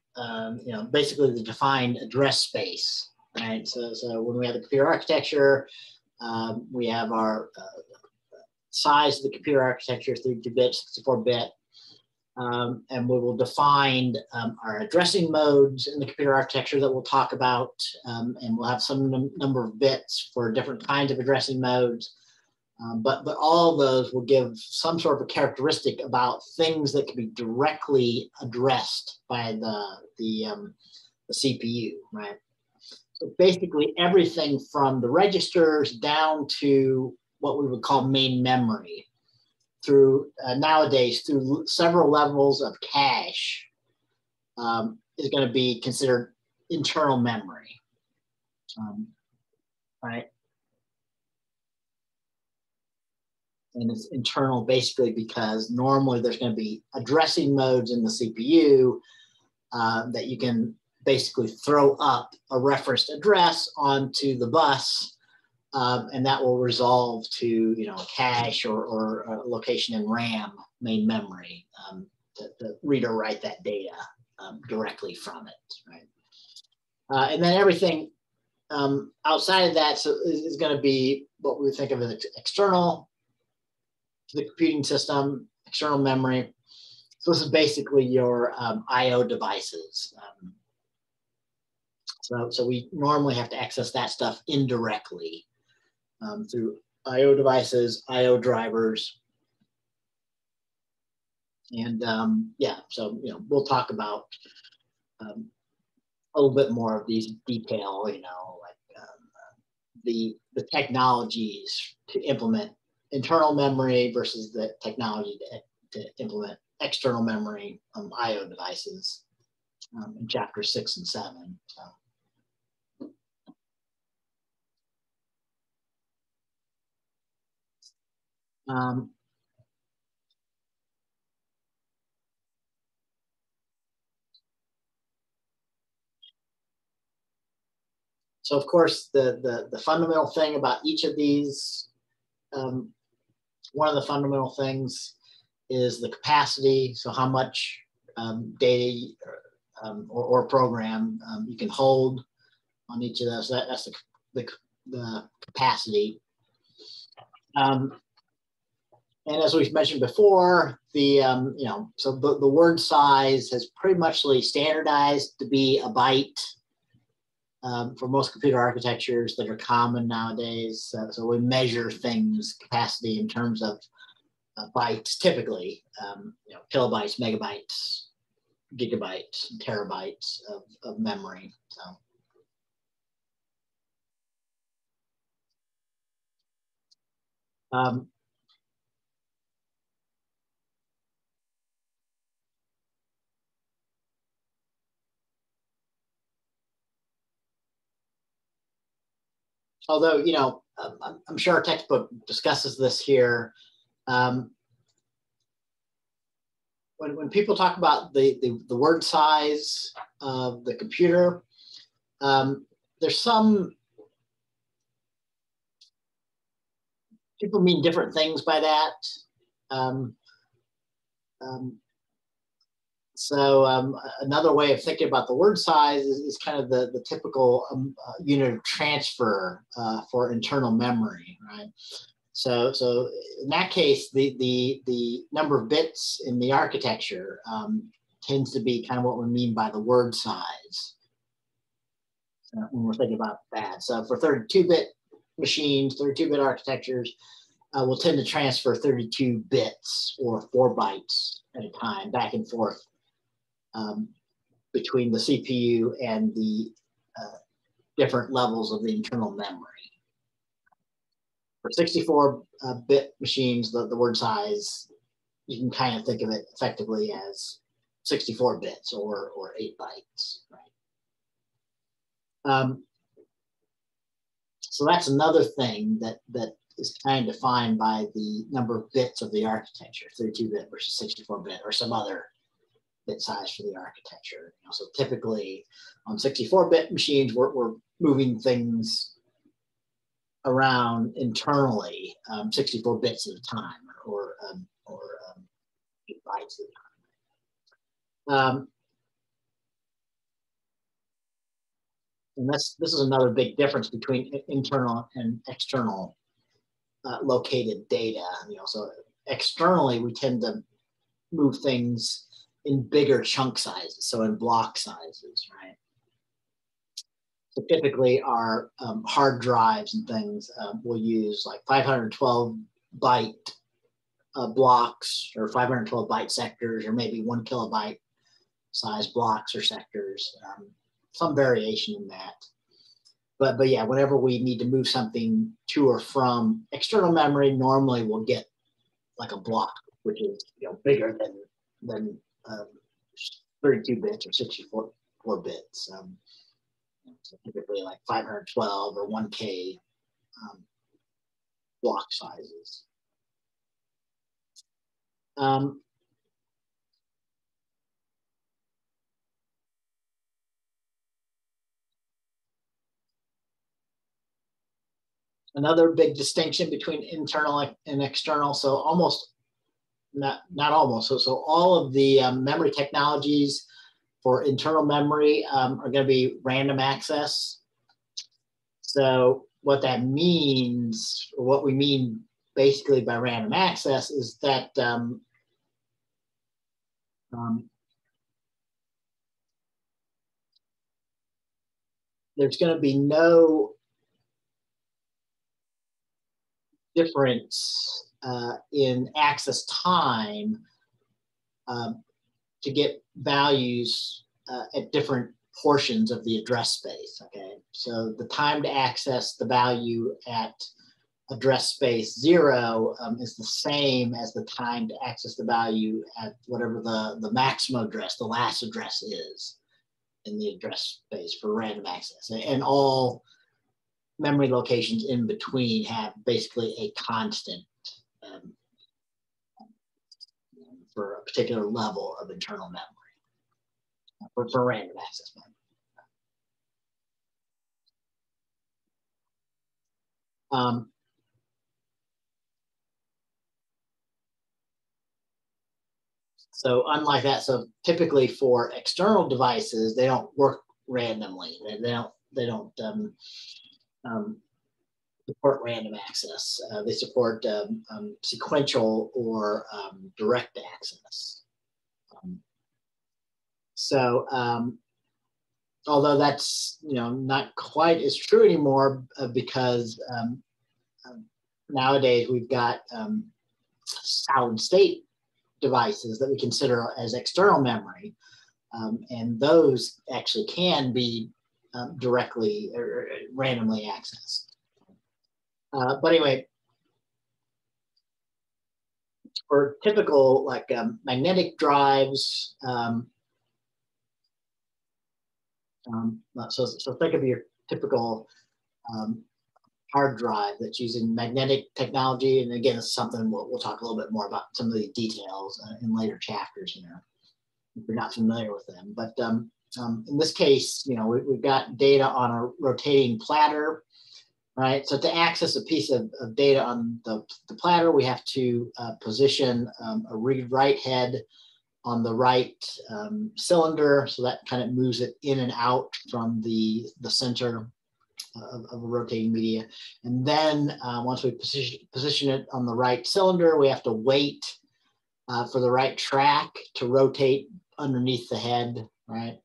know, basically the defined address space, right? So when we have the computer architecture, we have our size of the computer architecture, 32-bit, 64-bit. and we will define our addressing modes in the computer architecture that we'll talk about, and we'll have some number of bits for different kinds of addressing modes. But all those will give some sort of a characteristic about things that can be directly addressed by the CPU, right? So basically everything from the registers down to what we would call main memory through nowadays through several levels of cache is going to be considered internal memory, right? And it's internal basically because normally there's going to be addressing modes in the CPU that you can basically throw up a referenced address onto the bus, and that will resolve to, you know, cache or a location in RAM, main memory, to read or write that data directly from it, right? And then everything outside of that is going to be what we think of as external to the computing system, external memory. So this is basically your I/O devices. So we normally have to access that stuff indirectly through I/O devices, I/O drivers, and yeah. So you know, we'll talk about a little bit more of these detail. You know, like the technologies to implement internal memory versus the technology to implement external memory on I/O devices in chapters 6 and 7. So. So of course, the fundamental thing about each of these, one of the fundamental things is the capacity. So how much data or program you can hold on each of those. That's the capacity. And as we've mentioned before, the you know, so the word size has pretty much standardized to be a byte for most computer architectures that are common nowadays. So we measure things capacity in terms of bytes, typically, you know, kilobytes, megabytes, gigabytes, and terabytes of memory. So. Although, you know, I'm sure our textbook discusses this here. When people talk about the word size of the computer, there's some people mean different things by that. So another way of thinking about the word size is kind of the typical unit of transfer for internal memory, right? So in that case, the number of bits in the architecture tends to be kind of what we mean by the word size when we're thinking about that. So for 32-bit machines, 32-bit architectures, we'll tend to transfer 32 bits or 4 bytes at a time back and forth between the CPU and the different levels of the internal memory. For 64-bit machines, the word size, you can kind of think of it effectively as 64 bits or 8 bytes, right? So that's another thing that is kind of defined by the number of bits of the architecture, 32-bit versus 64-bit, or some other bit size for the architecture. You know, so typically on 64-bit machines, we're moving things around internally, 64 bits at a time, or 8 bytes at a time. And this is another big difference between internal and external located data. You know, so externally we tend to move things in bigger chunk sizes, so in block sizes, right? So typically our hard drives and things will use like 512 byte blocks or 512 byte sectors, or maybe 1 kilobyte size blocks or sectors, some variation in that. But yeah, whenever we need to move something to or from external memory, normally we'll get like a block, which is, you know, bigger than 32 bits or 64 bits. So typically like 512 or 1K block sizes. Another big distinction between internal and external. So almost, not almost, so all of the memory technologies for internal memory are going to be random access. So what that means, or what we mean basically by random access, is that there's going to be no difference in access time to get values at different portions of the address space, okay? So the time to access the value at address space 0 is the same as the time to access the value at whatever the maximum address, the last address is in the address space for random access. And all memory locations in between have basically a constant for a particular level of internal memory, for random access memory. So unlike that, so typically for external devices, they don't work randomly. They don't support random access. They support sequential or direct access. Although that's, you know, not quite as true anymore because nowadays we've got solid state devices that we consider as external memory, and those actually can be directly or randomly accessed. But anyway, for typical like magnetic drives, so think of your typical hard drive that's using magnetic technology. And again, it's something we'll talk a little bit more about, some of the details in later chapters here, if you're not familiar with them. But in this case, you know, we've got data on a rotating platter, right? So to access a piece of data on the platter, we have to position a read-write head on the right cylinder. So that kind of moves it in and out from the center of a rotating media. And then once we position it on the right cylinder, we have to wait for the right track to rotate underneath the head, right?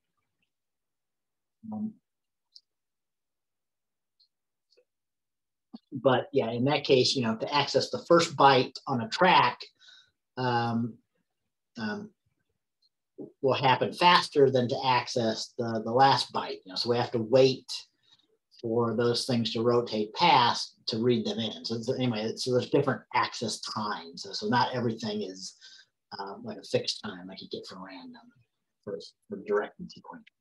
But yeah, in that case, you know, to access the first byte on a track will happen faster than to access the last byte. You know, so we have to wait for those things to rotate past to read them in. So anyway, so there's different access times. So not everything is like a fixed time like you get for random, for direct and sequential.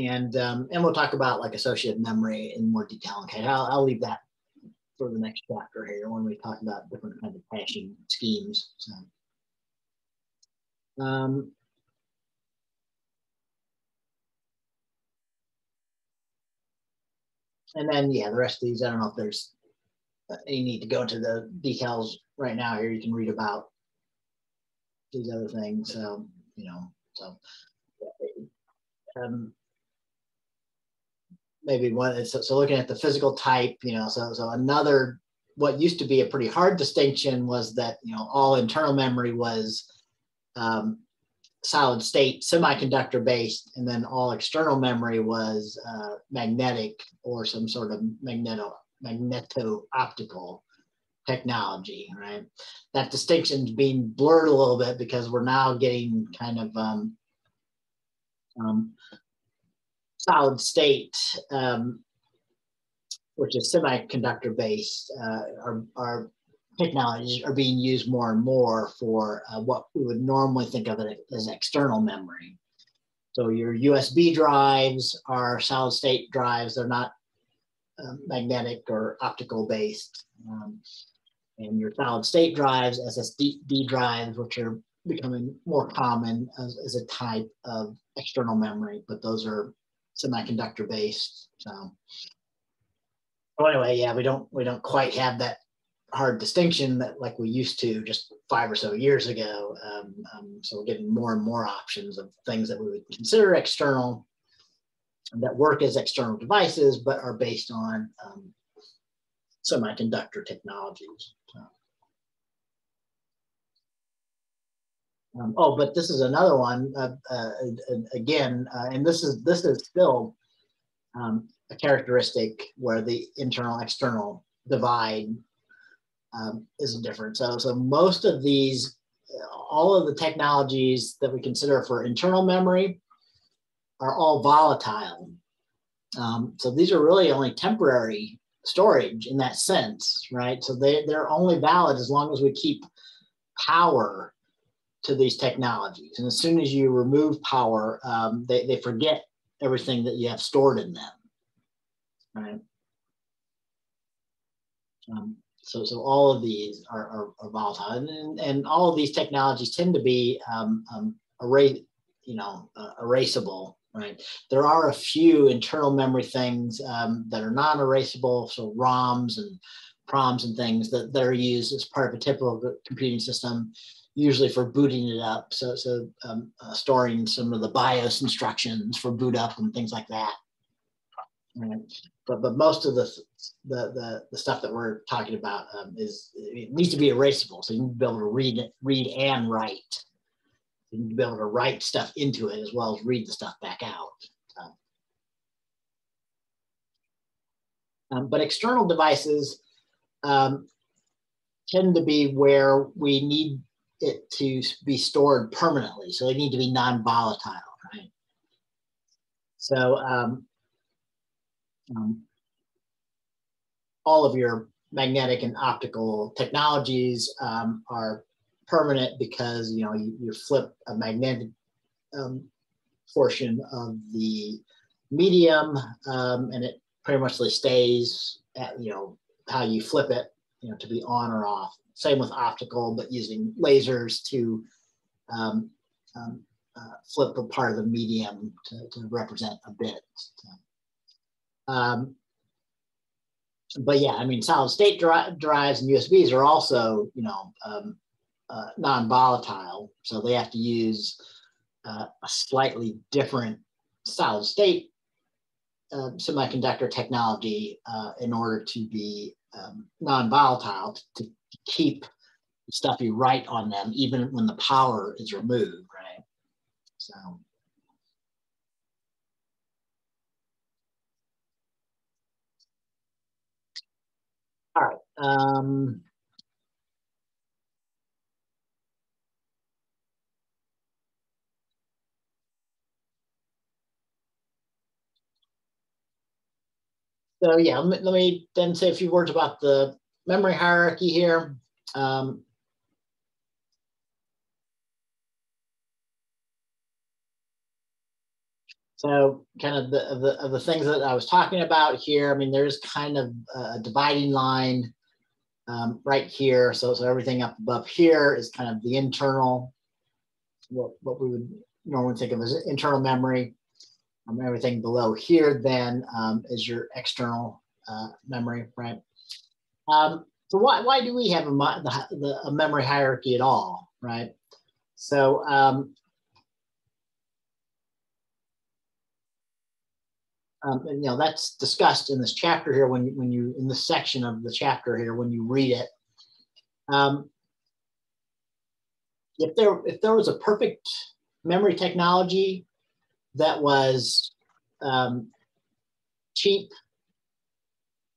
And we'll talk about like associative memory in more detail. Okay, I'll leave that for the next chapter here when we talk about different kinds of caching schemes. So, and then, yeah, the rest of these, I don't know if there's any need to go into the details right now here. You can read about these other things, you know, so maybe one. So looking at the physical type, you know, so another, what used to be a pretty hard distinction was that, you know, all internal memory was solid state, semiconductor based, and then all external memory was magnetic or some sort of magneto-optical technology, right? That distinction's being blurred a little bit because we're now getting kind of solid state, which is semiconductor based, our technologies are being used more and more for what we would normally think of it as external memory. So your USB drives are solid state drives. They're not magnetic or optical based. And your solid state drives, SSD drives, which are becoming more common as a type of external memory, but those are semiconductor based. So anyway, yeah, we don't quite have that hard distinction that like we used to just 5 or so years ago. So we're getting more and more options of things that we would consider external that work as external devices, but are based on semiconductor technologies. Oh, but this is another one again, and this is still a characteristic where the internal-external divide is different. So most of these, all of the technologies that we consider for internal memory are all volatile. So these are really only temporary storage in that sense, right? So they're only valid as long as we keep power to these technologies. And as soon as you remove power, they forget everything that you have stored in them, right? So all of these are volatile, and all of these technologies tend to be erasable, right? There are a few internal memory things that are non-erasable, so ROMs and PROMs and things that are used as part of a typical computing system, usually for booting it up, so storing some of the BIOS instructions for boot up and things like that. Right. But most of the stuff that we're talking about is, it needs to be erasable, so you need to be able to read and write. You need to be able to write stuff into it as well as read the stuff back out. But external devices tend to be where we need it to be stored permanently, so they need to be non-volatile, right? So all of your magnetic and optical technologies are permanent because, you know, you flip a magnetic portion of the medium and it pretty much stays at, you know, how you flip it, you know, to be on or off. Same with optical, but using lasers to flip a part of the medium to represent a bit. So, but yeah, I mean, solid state drives and USBs are also, you know, non-volatile. So they have to use a slightly different solid state semiconductor technology in order to be non-volatile, to keep the stuff you write on them, even when the power is removed, right? So. All right. So yeah, let me then say a few words about the memory hierarchy here. So kind of the things that I was talking about here, I mean, there's kind of a dividing line right here. So everything up above here is kind of the internal, what we would normally think of as internal memory. Everything below here then is your external memory, right? So why do we have a memory hierarchy at all, right? So and, you know, that's discussed in this chapter here when you in this section of the chapter here when you read it. If there was a perfect memory technology that was cheap,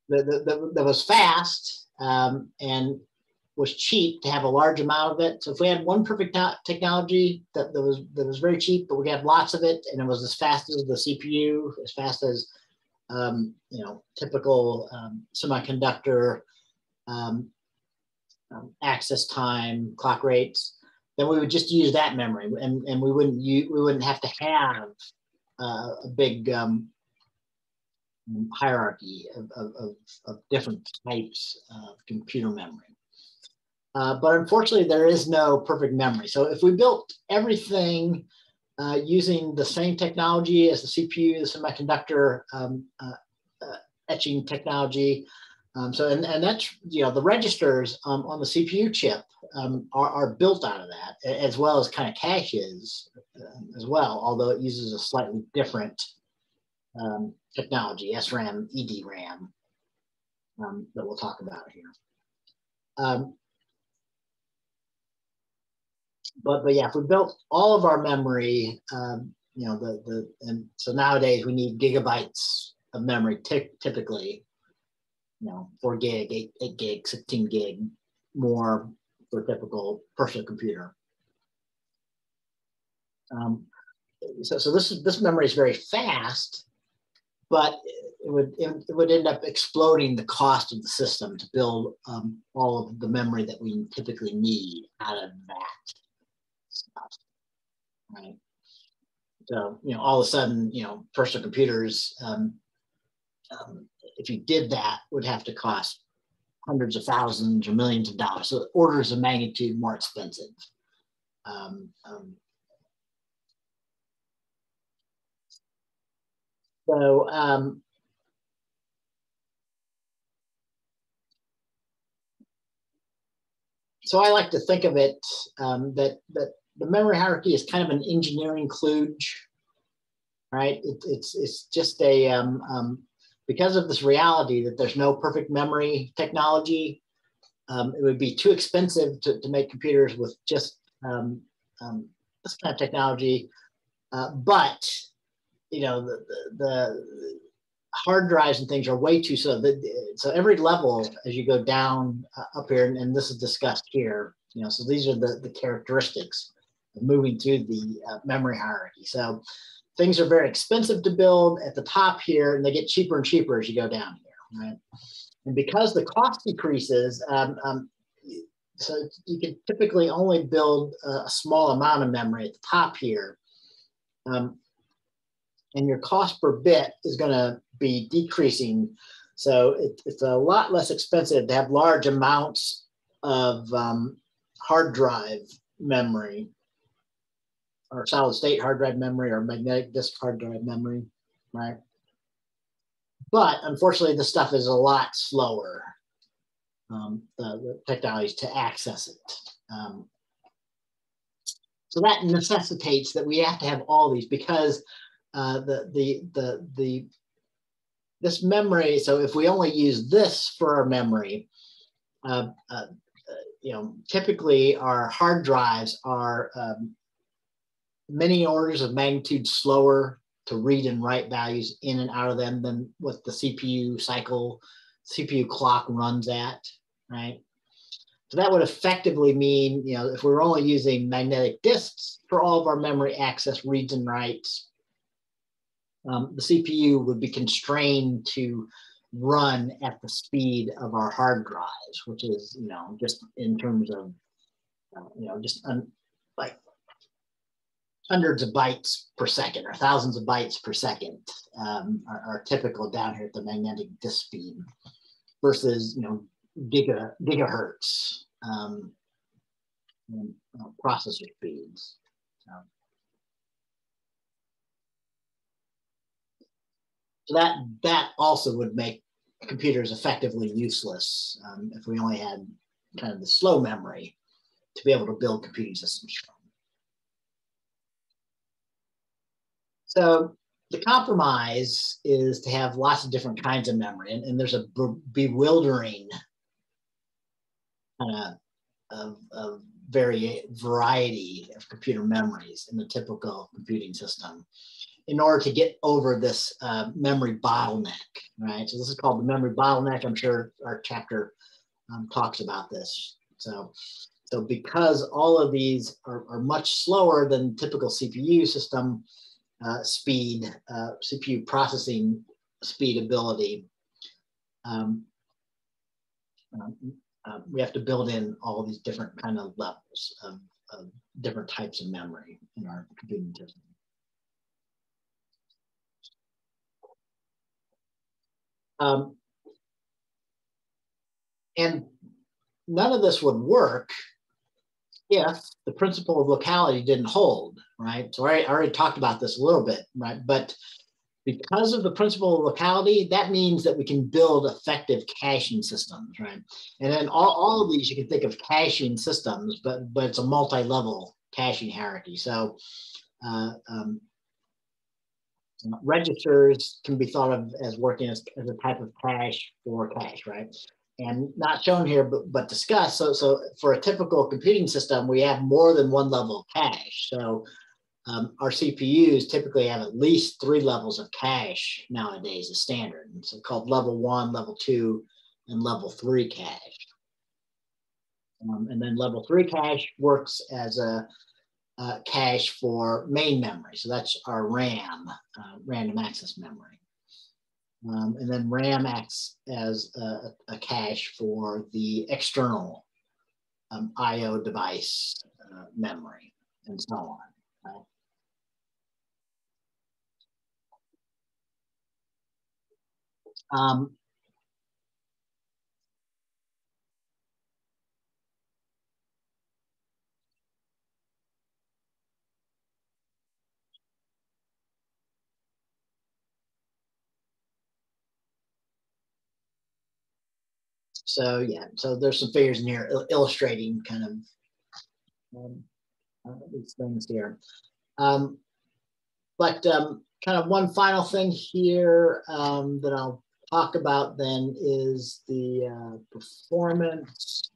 that was fast and was cheap to have a large amount of it. So if we had one perfect technology that was very cheap, but we had lots of it, and it was as fast as the CPU, as fast as you know, typical semiconductor access time, clock rates, then we would just use that memory, and we wouldn't have to have a big hierarchy of different types of computer memory. But unfortunately, there is no perfect memory. So if we built everything using the same technology as the CPU, the semiconductor etching technology, and that's, you know, the registers on the CPU chip are built out of that, as well as kind of caches as well, although it uses a slightly different technology, SRAM, EDRAM, that we'll talk about here. But yeah, if we built all of our memory, you know, and so nowadays we need gigabytes of memory typically, you know, 4 gig, 8 gig, 16 gig, more for a typical personal computer. So this memory is very fast, but it would end up exploding the cost of the system to build all of the memory that we typically need out of that stuff, right? So, you know, all of a sudden, you know, personal computers, if you did that, would have to cost hundreds of thousands or millions of dollars, so orders of magnitude more expensive. So I like to think of it that the memory hierarchy is kind of an engineering kludge, right? It's just a because of this reality that there's no perfect memory technology, it would be too expensive to make computers with just this kind of technology. But you know, the hard drives and things are way too so every level as you go down up here, and this is discussed here. You know, so these are the characteristics of moving through the memory hierarchy. So things are very expensive to build at the top here, and they get cheaper and cheaper as you go down here, right? And because the cost decreases, so you can typically only build a small amount of memory at the top here. And your cost per bit is going to be decreasing. So it's a lot less expensive to have large amounts of hard drive memory, or solid state hard drive memory, or magnetic disk hard drive memory, right? But unfortunately, this stuff is a lot slower, the technologies to access it. So that necessitates that we have to have all these, because this memory, so if we only use this for our memory, you know, typically our hard drives are many orders of magnitude slower to read and write values in and out of them than what the CPU clock runs at, right? So that would effectively mean, you know, if we're only using magnetic disks for all of our memory access reads and writes, the CPU would be constrained to run at the speed of our hard drives, which is, you know, just in terms of, you know, just like hundreds of bytes per second or thousands of bytes per second are typical down here at the magnetic disk speed, versus, you know, gigahertz and, processor speeds. That also would make computers effectively useless if we only had kind of the slow memory to be able to build computing systems from. So the compromise is to have lots of different kinds of memory, and there's a bewildering kind of variety of computer memories in the typical computing system in order to get over this memory bottleneck, right? So this is called the memory bottleneck. I'm sure our chapter talks about this. So because all of these are much slower than typical CPU system speed, CPU processing speed ability, we have to build in all these different kind of levels of different types of memory in our computing system. And none of this would work if the principle of locality didn't hold, right? So I already talked about this a little bit, right? But because of the principle of locality, that means that we can build effective caching systems, right? And then all of these, you can think of caching systems, but it's a multi-level caching hierarchy. So registers can be thought of as working as a type of cache for cache, right? And not shown here, but discussed. So for a typical computing system, we have more than one level of cache. So our CPUs typically have at least 3 levels of cache nowadays as standard. It's called level 1, level 2, and level 3 cache. And then level 3 cache works as a cache for main memory. So that's our RAM, random access memory. And then RAM acts as a cache for the external I/O device memory, and so on. Right? So yeah, so there's some figures in here illustrating kind of these things here. Kind of one final thing here that I'll talk about then is the performance.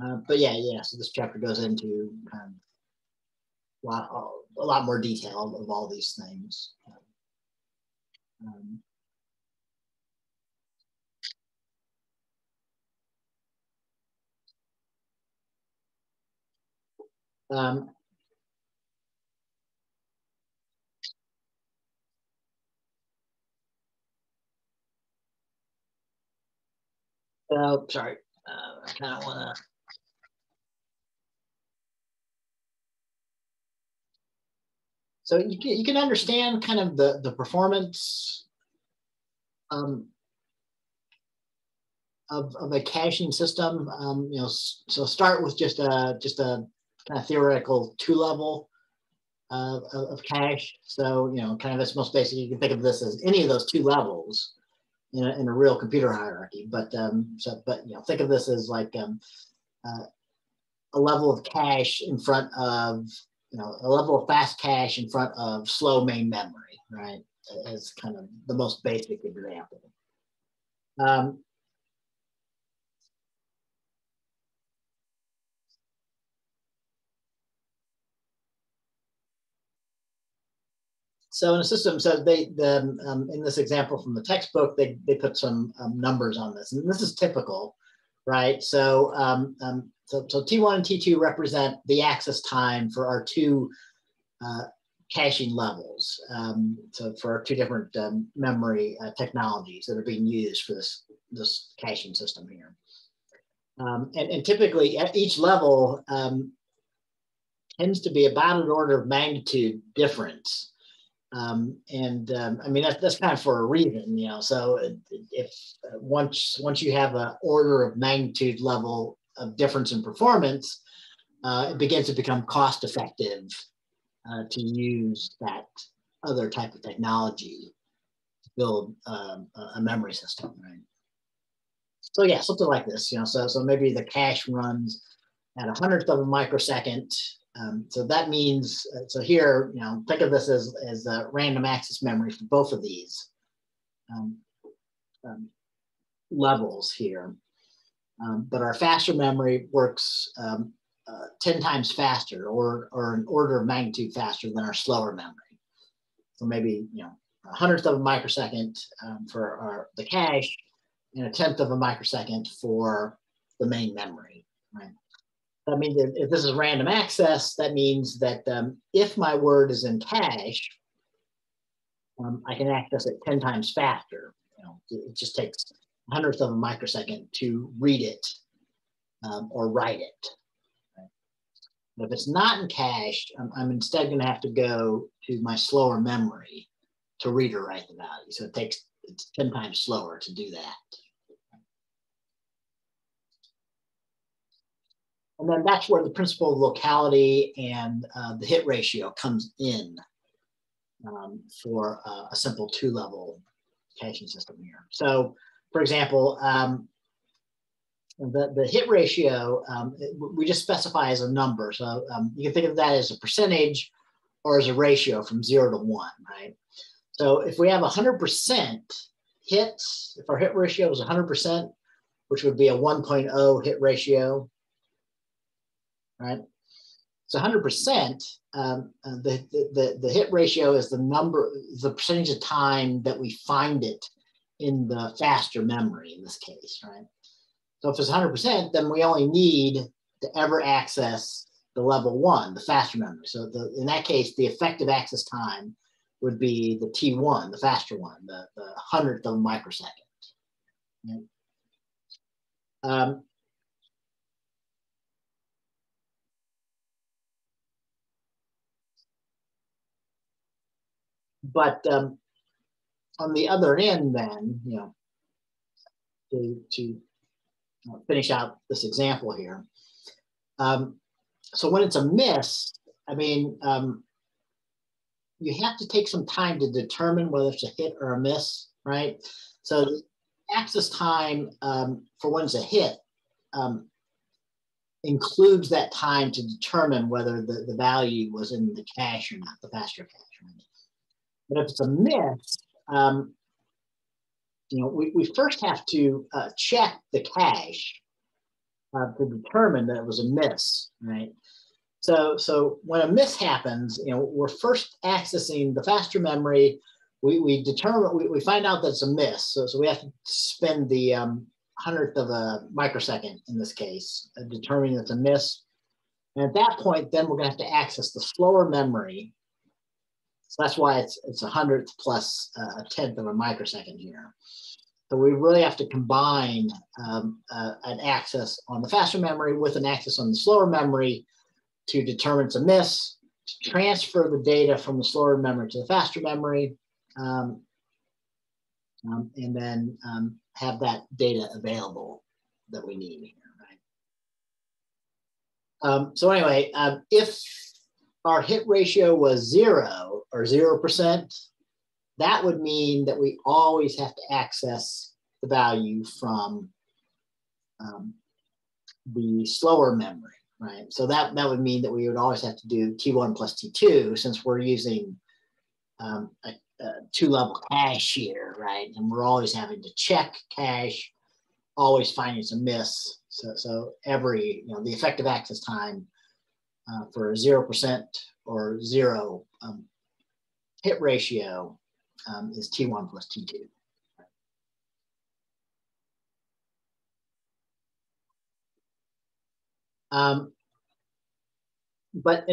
So this chapter goes into kind of a lot more detail of all these things. So, sorry, I kind of want to. So you can understand kind of the performance of a caching system. So start with just a kind of theoretical 2-level of cache. So, kind of it's most basic. You can think of this as any of those 2 levels in a real computer hierarchy. But think of this as like a level of cache in front of, a level of fast cache in front of slow main memory, right? As kind of the most basic example. So in a system, in this example from the textbook, they put some numbers on this, and this is typical, right? So, so T1 and T2 represent the access time for our 2 caching levels. So for our 2 different memory technologies that are being used for this caching system here, and typically at each level tends to be about an order of magnitude difference. I mean, that's kind of for a reason, so if once you have an order of magnitude level of difference in performance, it begins to become cost effective to use that other type of technology to build a memory system, right? So yeah, something like this, so maybe the cache runs at 100th of a microsecond So that means, so here, you know, think of this as random access memory for both of these levels here. But our faster memory works 10 times faster or an order of magnitude faster than our slower memory. So maybe, you know, 100th of a microsecond for the cache and 1/10 of a microsecond for the main memory, right? That means if this is random access, that means that if my word is in cache, I can access it 10 times faster. You know, it just takes 100th of a microsecond to read it or write it. Right? But if it's not in cache, I'm instead going to have to go to my slower memory to read or write the value. So it's 10 times slower to do that. And then that's where the principle of locality and the hit ratio comes in for a simple two-level caching system here. So, for example, the hit ratio, we just specify as a number. So you can think of that as a percentage or as a ratio from 0 to 1, right? So if we have 100% hits, if our hit ratio is 100%, which would be a 1.0 hit ratio, right? So 100%, the hit ratio is the number, the percentage of time that we find it in the faster memory in this case, right? So if it's 100%, then we only need to ever access the level 1, the faster memory. So in that case, the effective access time would be the T1, the faster one, the 100th of a microsecond. Right? But on the other end then, you know, to finish out this example here. So when it's a miss, I mean, you have to take some time to determine whether it's a hit or a miss, right? So the access time for when it's a hit includes that time to determine whether the value was in the cache or not, the faster cache, right? But if it's a miss, you know, we first have to check the cache to determine that it was a miss, right? So when a miss happens, you know, we're first accessing the faster memory. We find out that it's a miss. So we have to spend the 100th of a microsecond in this case, determining it's a miss. And at that point, then we're gonna have to access the slower memory. So that's why it's 100th plus 1/10 of a microsecond here. So we really have to combine an access on the faster memory with an access on the slower memory to determine it's a miss, to transfer the data from the slower memory to the faster memory, and then have that data available that we need here, right? So anyway, if our hit ratio was 0 or 0%, that would mean that we always have to access the value from the slower memory, right? So that would mean that we would always have to do T1 plus T2, since we're using a two-level cache here, right? And we're always having to check cache, always finding some miss. So every, you know, the effective access time for a 0% or 0 hit ratio is T1 plus T2. And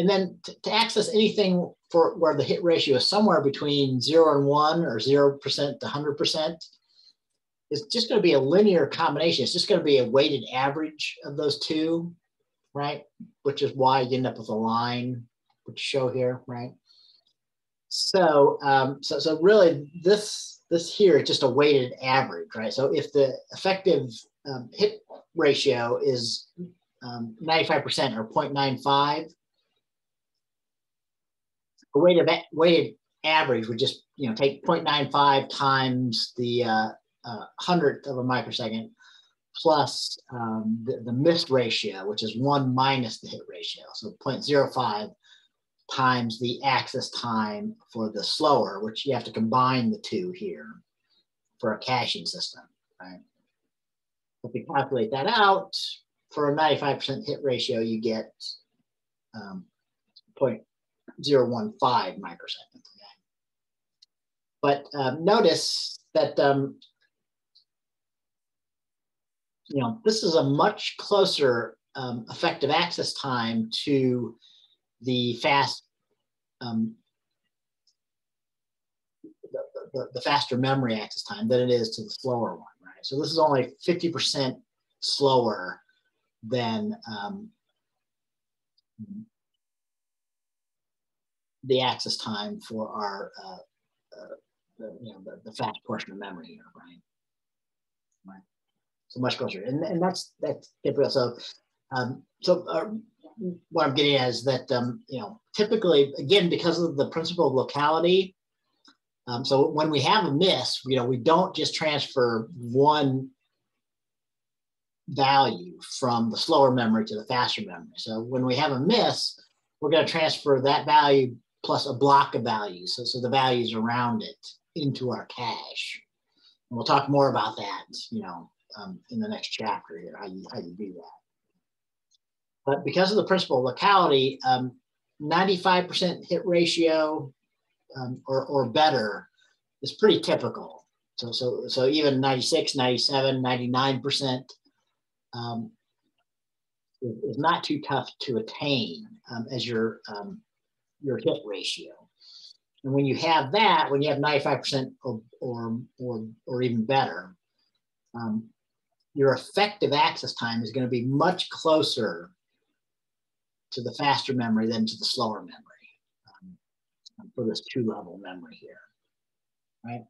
then to access anything for where the hit ratio is somewhere between 0 and 1 or 0% to 100%, it's just going to be a linear combination. It's just going to be a weighted average of those two, right? Which is why you end up with a line, which you show here, right? So really this here is just a weighted average, right? So if the effective hit ratio is 95% or 0.95, a weighted average would just, you know, take 0.95 times the 100th of a microsecond plus the missed ratio, which is 1 minus the hit ratio. So 0.05 times the access time for the slower, which you have to combine the two here for a caching system, right? If we calculate that out, for a 95% hit ratio, you get 0.015 microseconds. Okay? But notice that you know, this is a much closer effective access time to the fast, the faster memory access time than it is to the slower one, right? So this is only 50% slower than the access time for our, you know, the fast portion of memory here, right? So much closer, and that's typical. So, what I'm getting at is that you know, typically again because of the principle of locality. So when we have a miss, you know, we don't just transfer one value from the slower memory to the faster memory. So when we have a miss, we're going to transfer that value plus a block of values. So the values around it into our cache, and we'll talk more about that. You know. In the next chapter here, how you do that. But because of the principle of locality, 95% hit ratio or better is pretty typical. So even 96, 97, 99% is not too tough to attain as your hit ratio. And when you have that, when you have 95% or even better, your effective access time is going to be much closer to the faster memory than to the slower memory for this two-level memory here, right?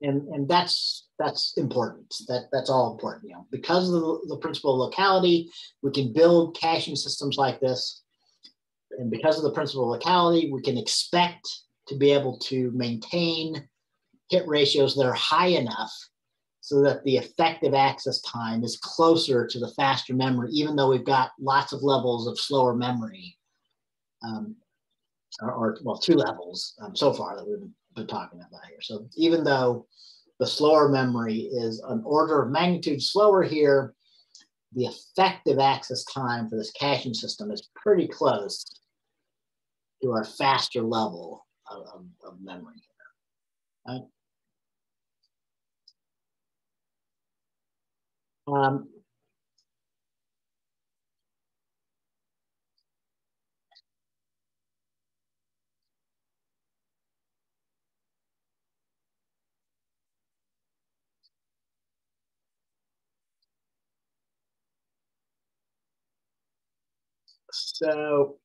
And that's important. That's all important, you know, because of the principle of locality, we can build caching systems like this, and because of the principle of locality, we can expect to be able to maintain hit ratios that are high enough so that the effective access time is closer to the faster memory, even though we've got lots of levels of slower memory, well, two levels so far that we've been talking about here. So even though the slower memory is an order of magnitude slower here, the effective access time for this caching system is pretty close to our faster level of memory, right? So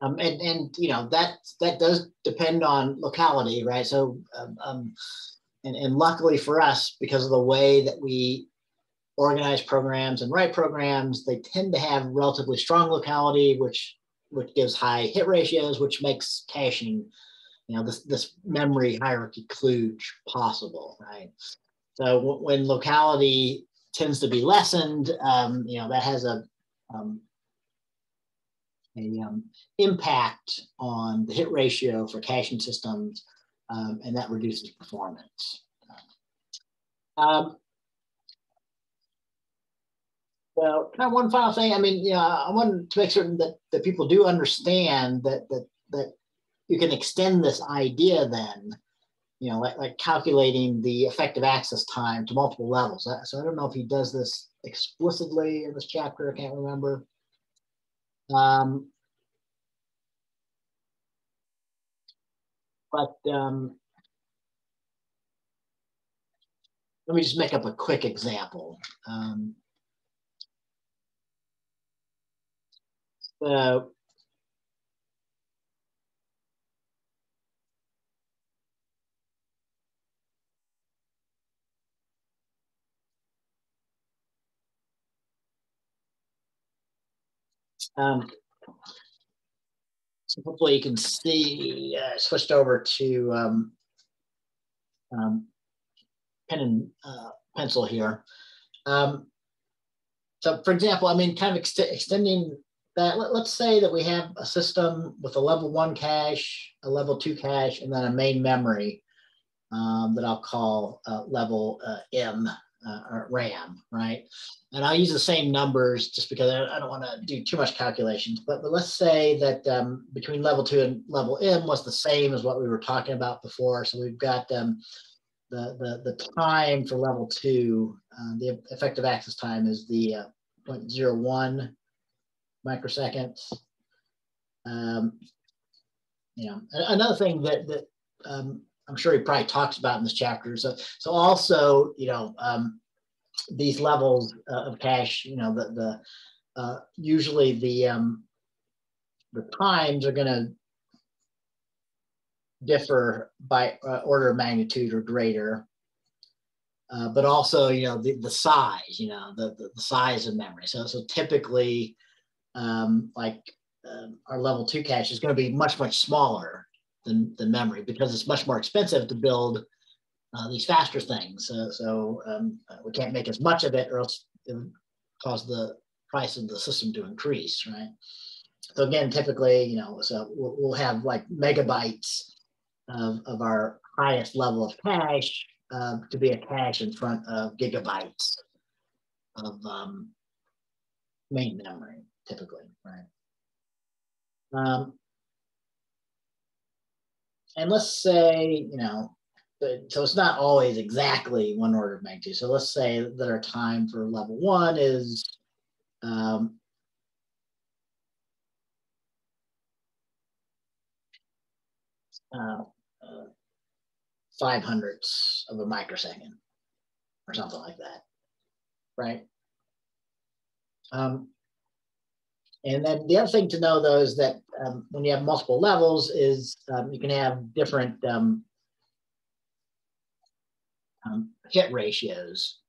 and you know, that does depend on locality, right? So and luckily for us, because of the way that we organize programs and write programs, they tend to have relatively strong locality, which gives high hit ratios, which makes caching, you know, this memory hierarchy kludge possible, right? So when locality tends to be lessened, you know, that has a impact on the hit ratio for caching systems, and that reduces performance. Well, kind of one final thing. I mean, you know, I wanted to make certain that people do understand that you can extend this idea then, you know, like calculating the effective access time to multiple levels. So I don't know if he does this explicitly in this chapter, I can't remember. Let me just make up a quick example. So So hopefully you can see, switched over to pen and pencil here. So for example, I mean, kind of extending that, let's say that we have a system with a level 1 cache, a level 2 cache, and then a main memory that I'll call level M or RAM, right? And I'll use the same numbers just because I don't want to do too much calculations, but let's say that between level 2 and level M was the same as what we were talking about before. So we've got the time for level 2, the effective access time is the 0.01 microseconds. You know, another thing that, I'm sure he probably talks about in this chapter. So also, you know, these levels of cache, you know, usually the times are going to differ by order of magnitude or greater, but also, you know, the size, you know, the size of memory. So typically, our level 2 cache is going to be much smaller than memory because it's much more expensive to build these faster things. So we can't make as much of it, or else it would cause the price of the system to increase, right? So again, typically, you know, so we'll have like megabytes of our highest level of cache to be a cache in front of gigabytes of main memory, typically, right? And let's say, you know, so it's not always exactly one order of magnitude. So let's say that our time for level 1 is 0.05 of a microsecond or something like that, right? And then the other thing to know, though, is that when you have multiple levels is you can have different hit ratios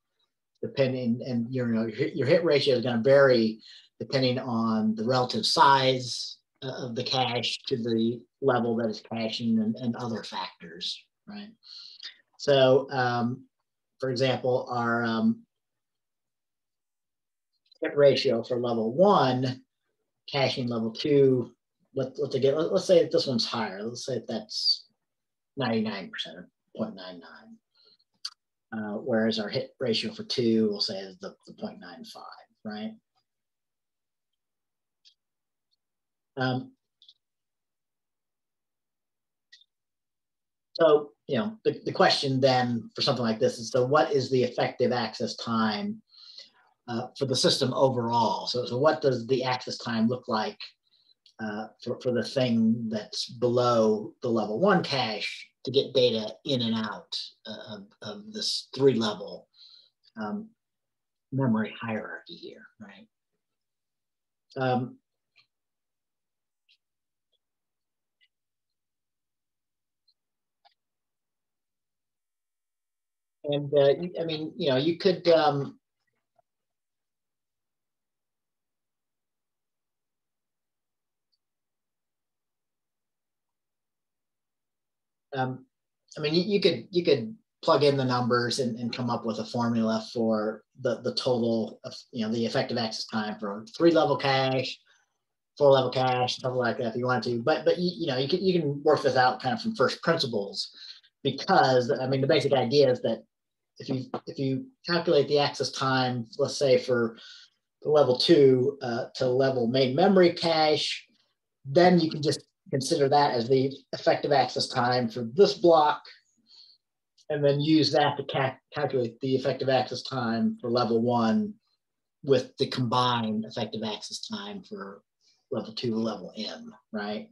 depending, and you know, your hit ratio is going to vary depending on the relative size of the cache to the level that is caching and other factors, right? So, for example, our hit ratio for level 1, caching level 2, let's say that this one's higher. Let's say that's 99% or 0.99, whereas our hit ratio for 2, we'll say, is the 0.95, right? So, you know, the question then for something like this is, so what is the effective access time for the system overall? So what does the access time look like for the thing that's below the level 1 cache to get data in and out of this 3-level memory hierarchy here, right? I mean, you know, you could, I mean, you could plug in the numbers and come up with a formula for the total, of, you know, the effective access time for 3-level cache, 4-level cache, something like that if you want to. But you know, you can work this out kind of from first principles, because I mean, the basic idea is that if you calculate the access time, let's say for the level 2 to level main memory cache, then you can just consider that as the effective access time for this block, and then use that to calculate the effective access time for level 1 with the combined effective access time for level 2 to level M, right?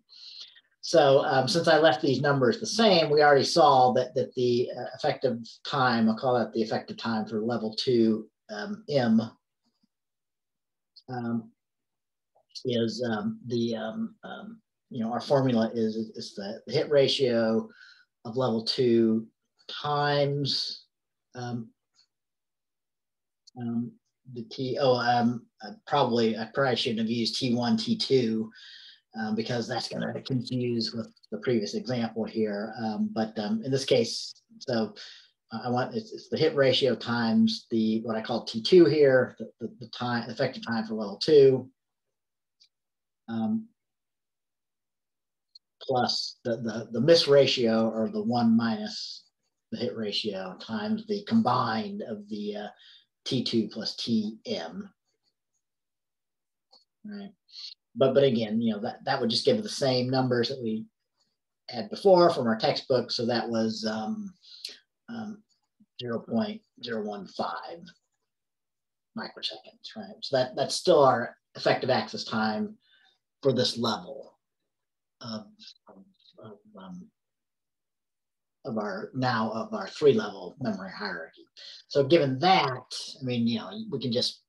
So since I left these numbers the same, we already saw that the effective time, I'll call that the effective time for level 2 M, is you know, our formula is the hit ratio of level 2 times the T, oh, I probably shouldn't have used T1, T2 because that's going to confuse with the previous example here. But in this case, so I want, it's the hit ratio times the, what I call T2 here, the time, effective time for level two, plus the miss ratio, or the one minus the hit ratio, times the combined of the T2 plus TM. Right. But again, you know, that would just give the same numbers that we had before from our textbook. So that was 0.015 microseconds, right? So that's still our effective access time for this level of our three-level memory hierarchy. So given that, I mean, you know, we can just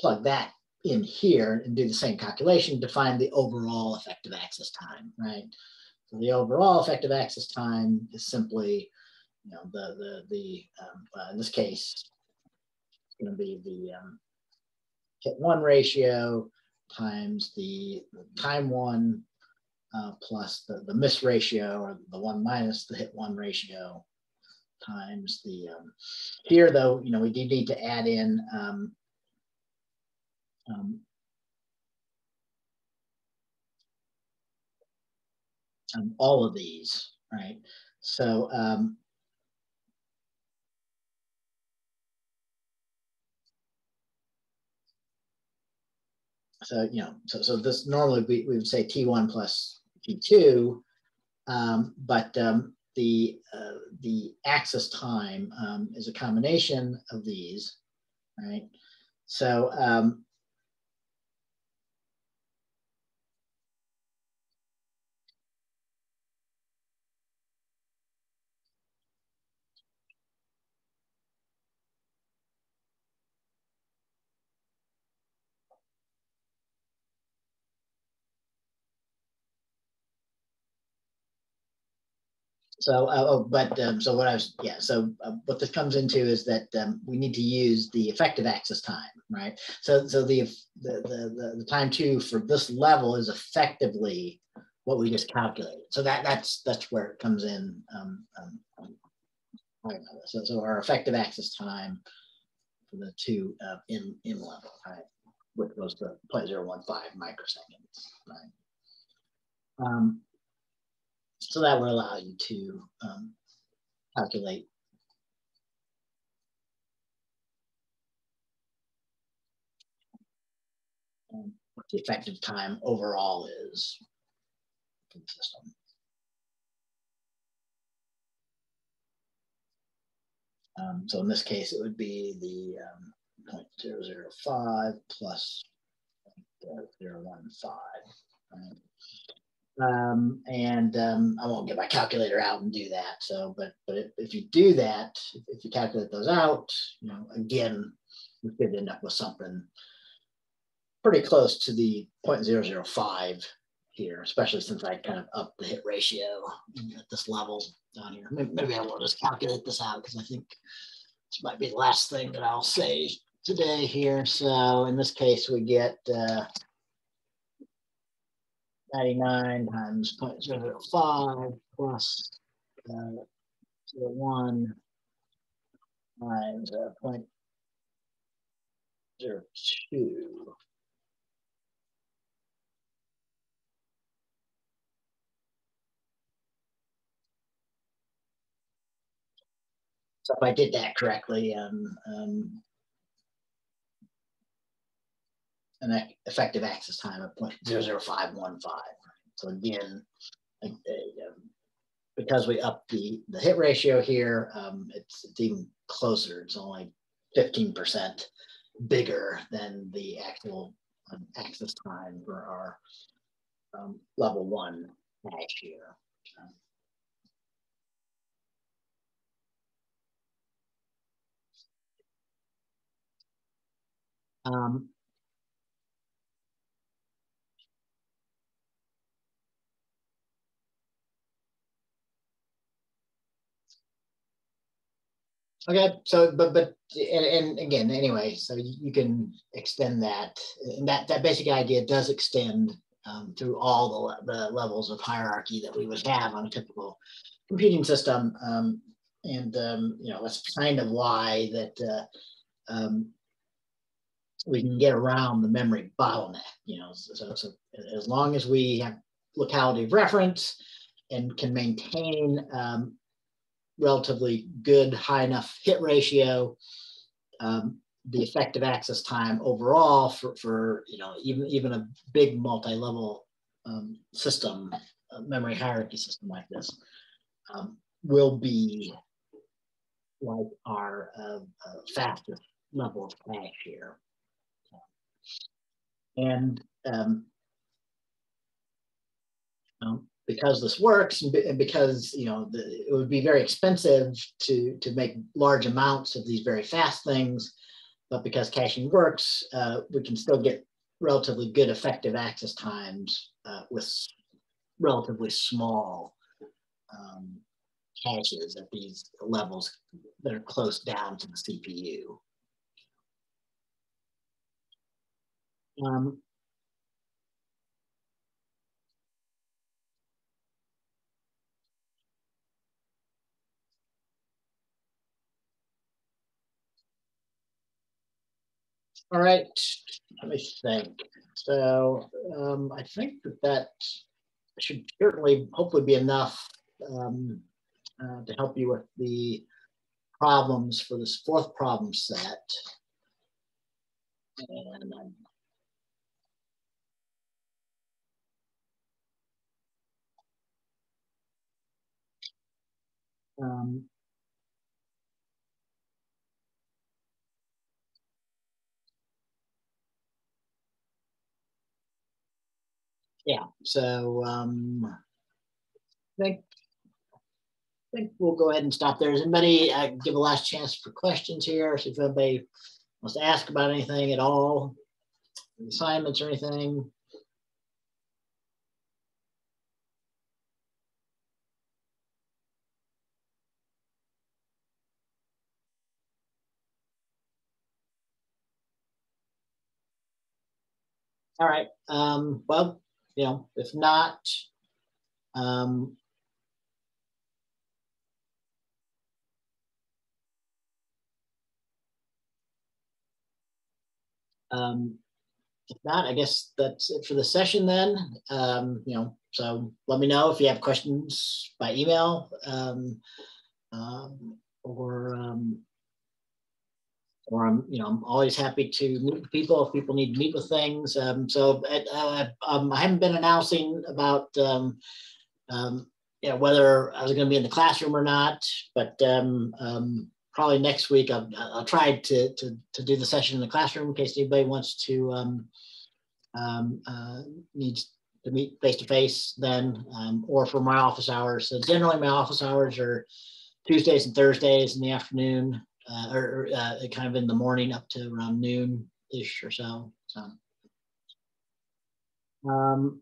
plug that in here and do the same calculation to find the overall effective access time, right? So the overall effective access time is simply, you know, in this case, it's going to be the hit one ratio times the time one plus the miss ratio, or the one minus the hit one ratio, times the, here though, you know, we do need to add in all of these, right? So you know, so this normally we would say T1 plus T2, the access time is a combination of these, right? So what this comes into is that we need to use the effective access time, right? So the time two for this level is effectively what we just calculated. So that's where it comes in. So our effective access time for the two in level, right, which was the 0.015 microseconds, right? So that would allow you to calculate what the effective time overall is for the system. So in this case, it would be the 0.005 plus 0.015. Right? I won't get my calculator out and do that. So, but if you do that, if you calculate those out, you know, again, we could end up with something pretty close to the 0.005 here, especially since I kind of upped the hit ratio at this level down here. Maybe I will just calculate this out, because I think this might be the last thing that I'll say today here. So in this case, we get 99 times 0.005 plus 01 times 0.02. So if I did that correctly, an effective access time of 0.00515. So again, because we upped the hit ratio here, it's even closer. It's only 15% bigger than the actual access time for our level one hash here. Okay, so but and again, anyway, so you can extend that, and that basic idea does extend through all the levels of hierarchy that we would have on a typical computing system, you know, that's kind of why that we can get around the memory bottleneck. You know, so as long as we have locality of reference and can maintain relatively good, high enough hit ratio, the effective access time overall for you know, even a big multi-level system, memory hierarchy system like this, will be like our fastest level of cache here. And because this works, and because, you know, it would be very expensive to make large amounts of these very fast things, but because caching works, we can still get relatively good effective access times with relatively small caches at these levels that are close down to the CPU. All right, let me think. So I think that should certainly hopefully be enough to help you with the problems for this fourth problem set. And yeah, so I think we'll go ahead and stop there. Does anybody give a last chance for questions here? So if anybody wants to ask about anything at all, assignments or anything. All right, well, you know, if not, I guess that's it for the session then. You know, so let me know if you have questions by email or I'm, you know, I'm always happy to meet with people if people need to meet with things. So I haven't been announcing about you know, whether I was going to be in the classroom or not, but probably next week I'll try to do the session in the classroom in case anybody wants to needs to meet face to face then, or for my office hours. So generally my office hours are Tuesdays and Thursdays in the afternoon. Kind of in the morning up to around noon-ish or so. All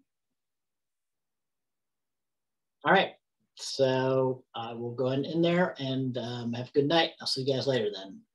right, so I will go in there and have a good night. I'll see you guys later then.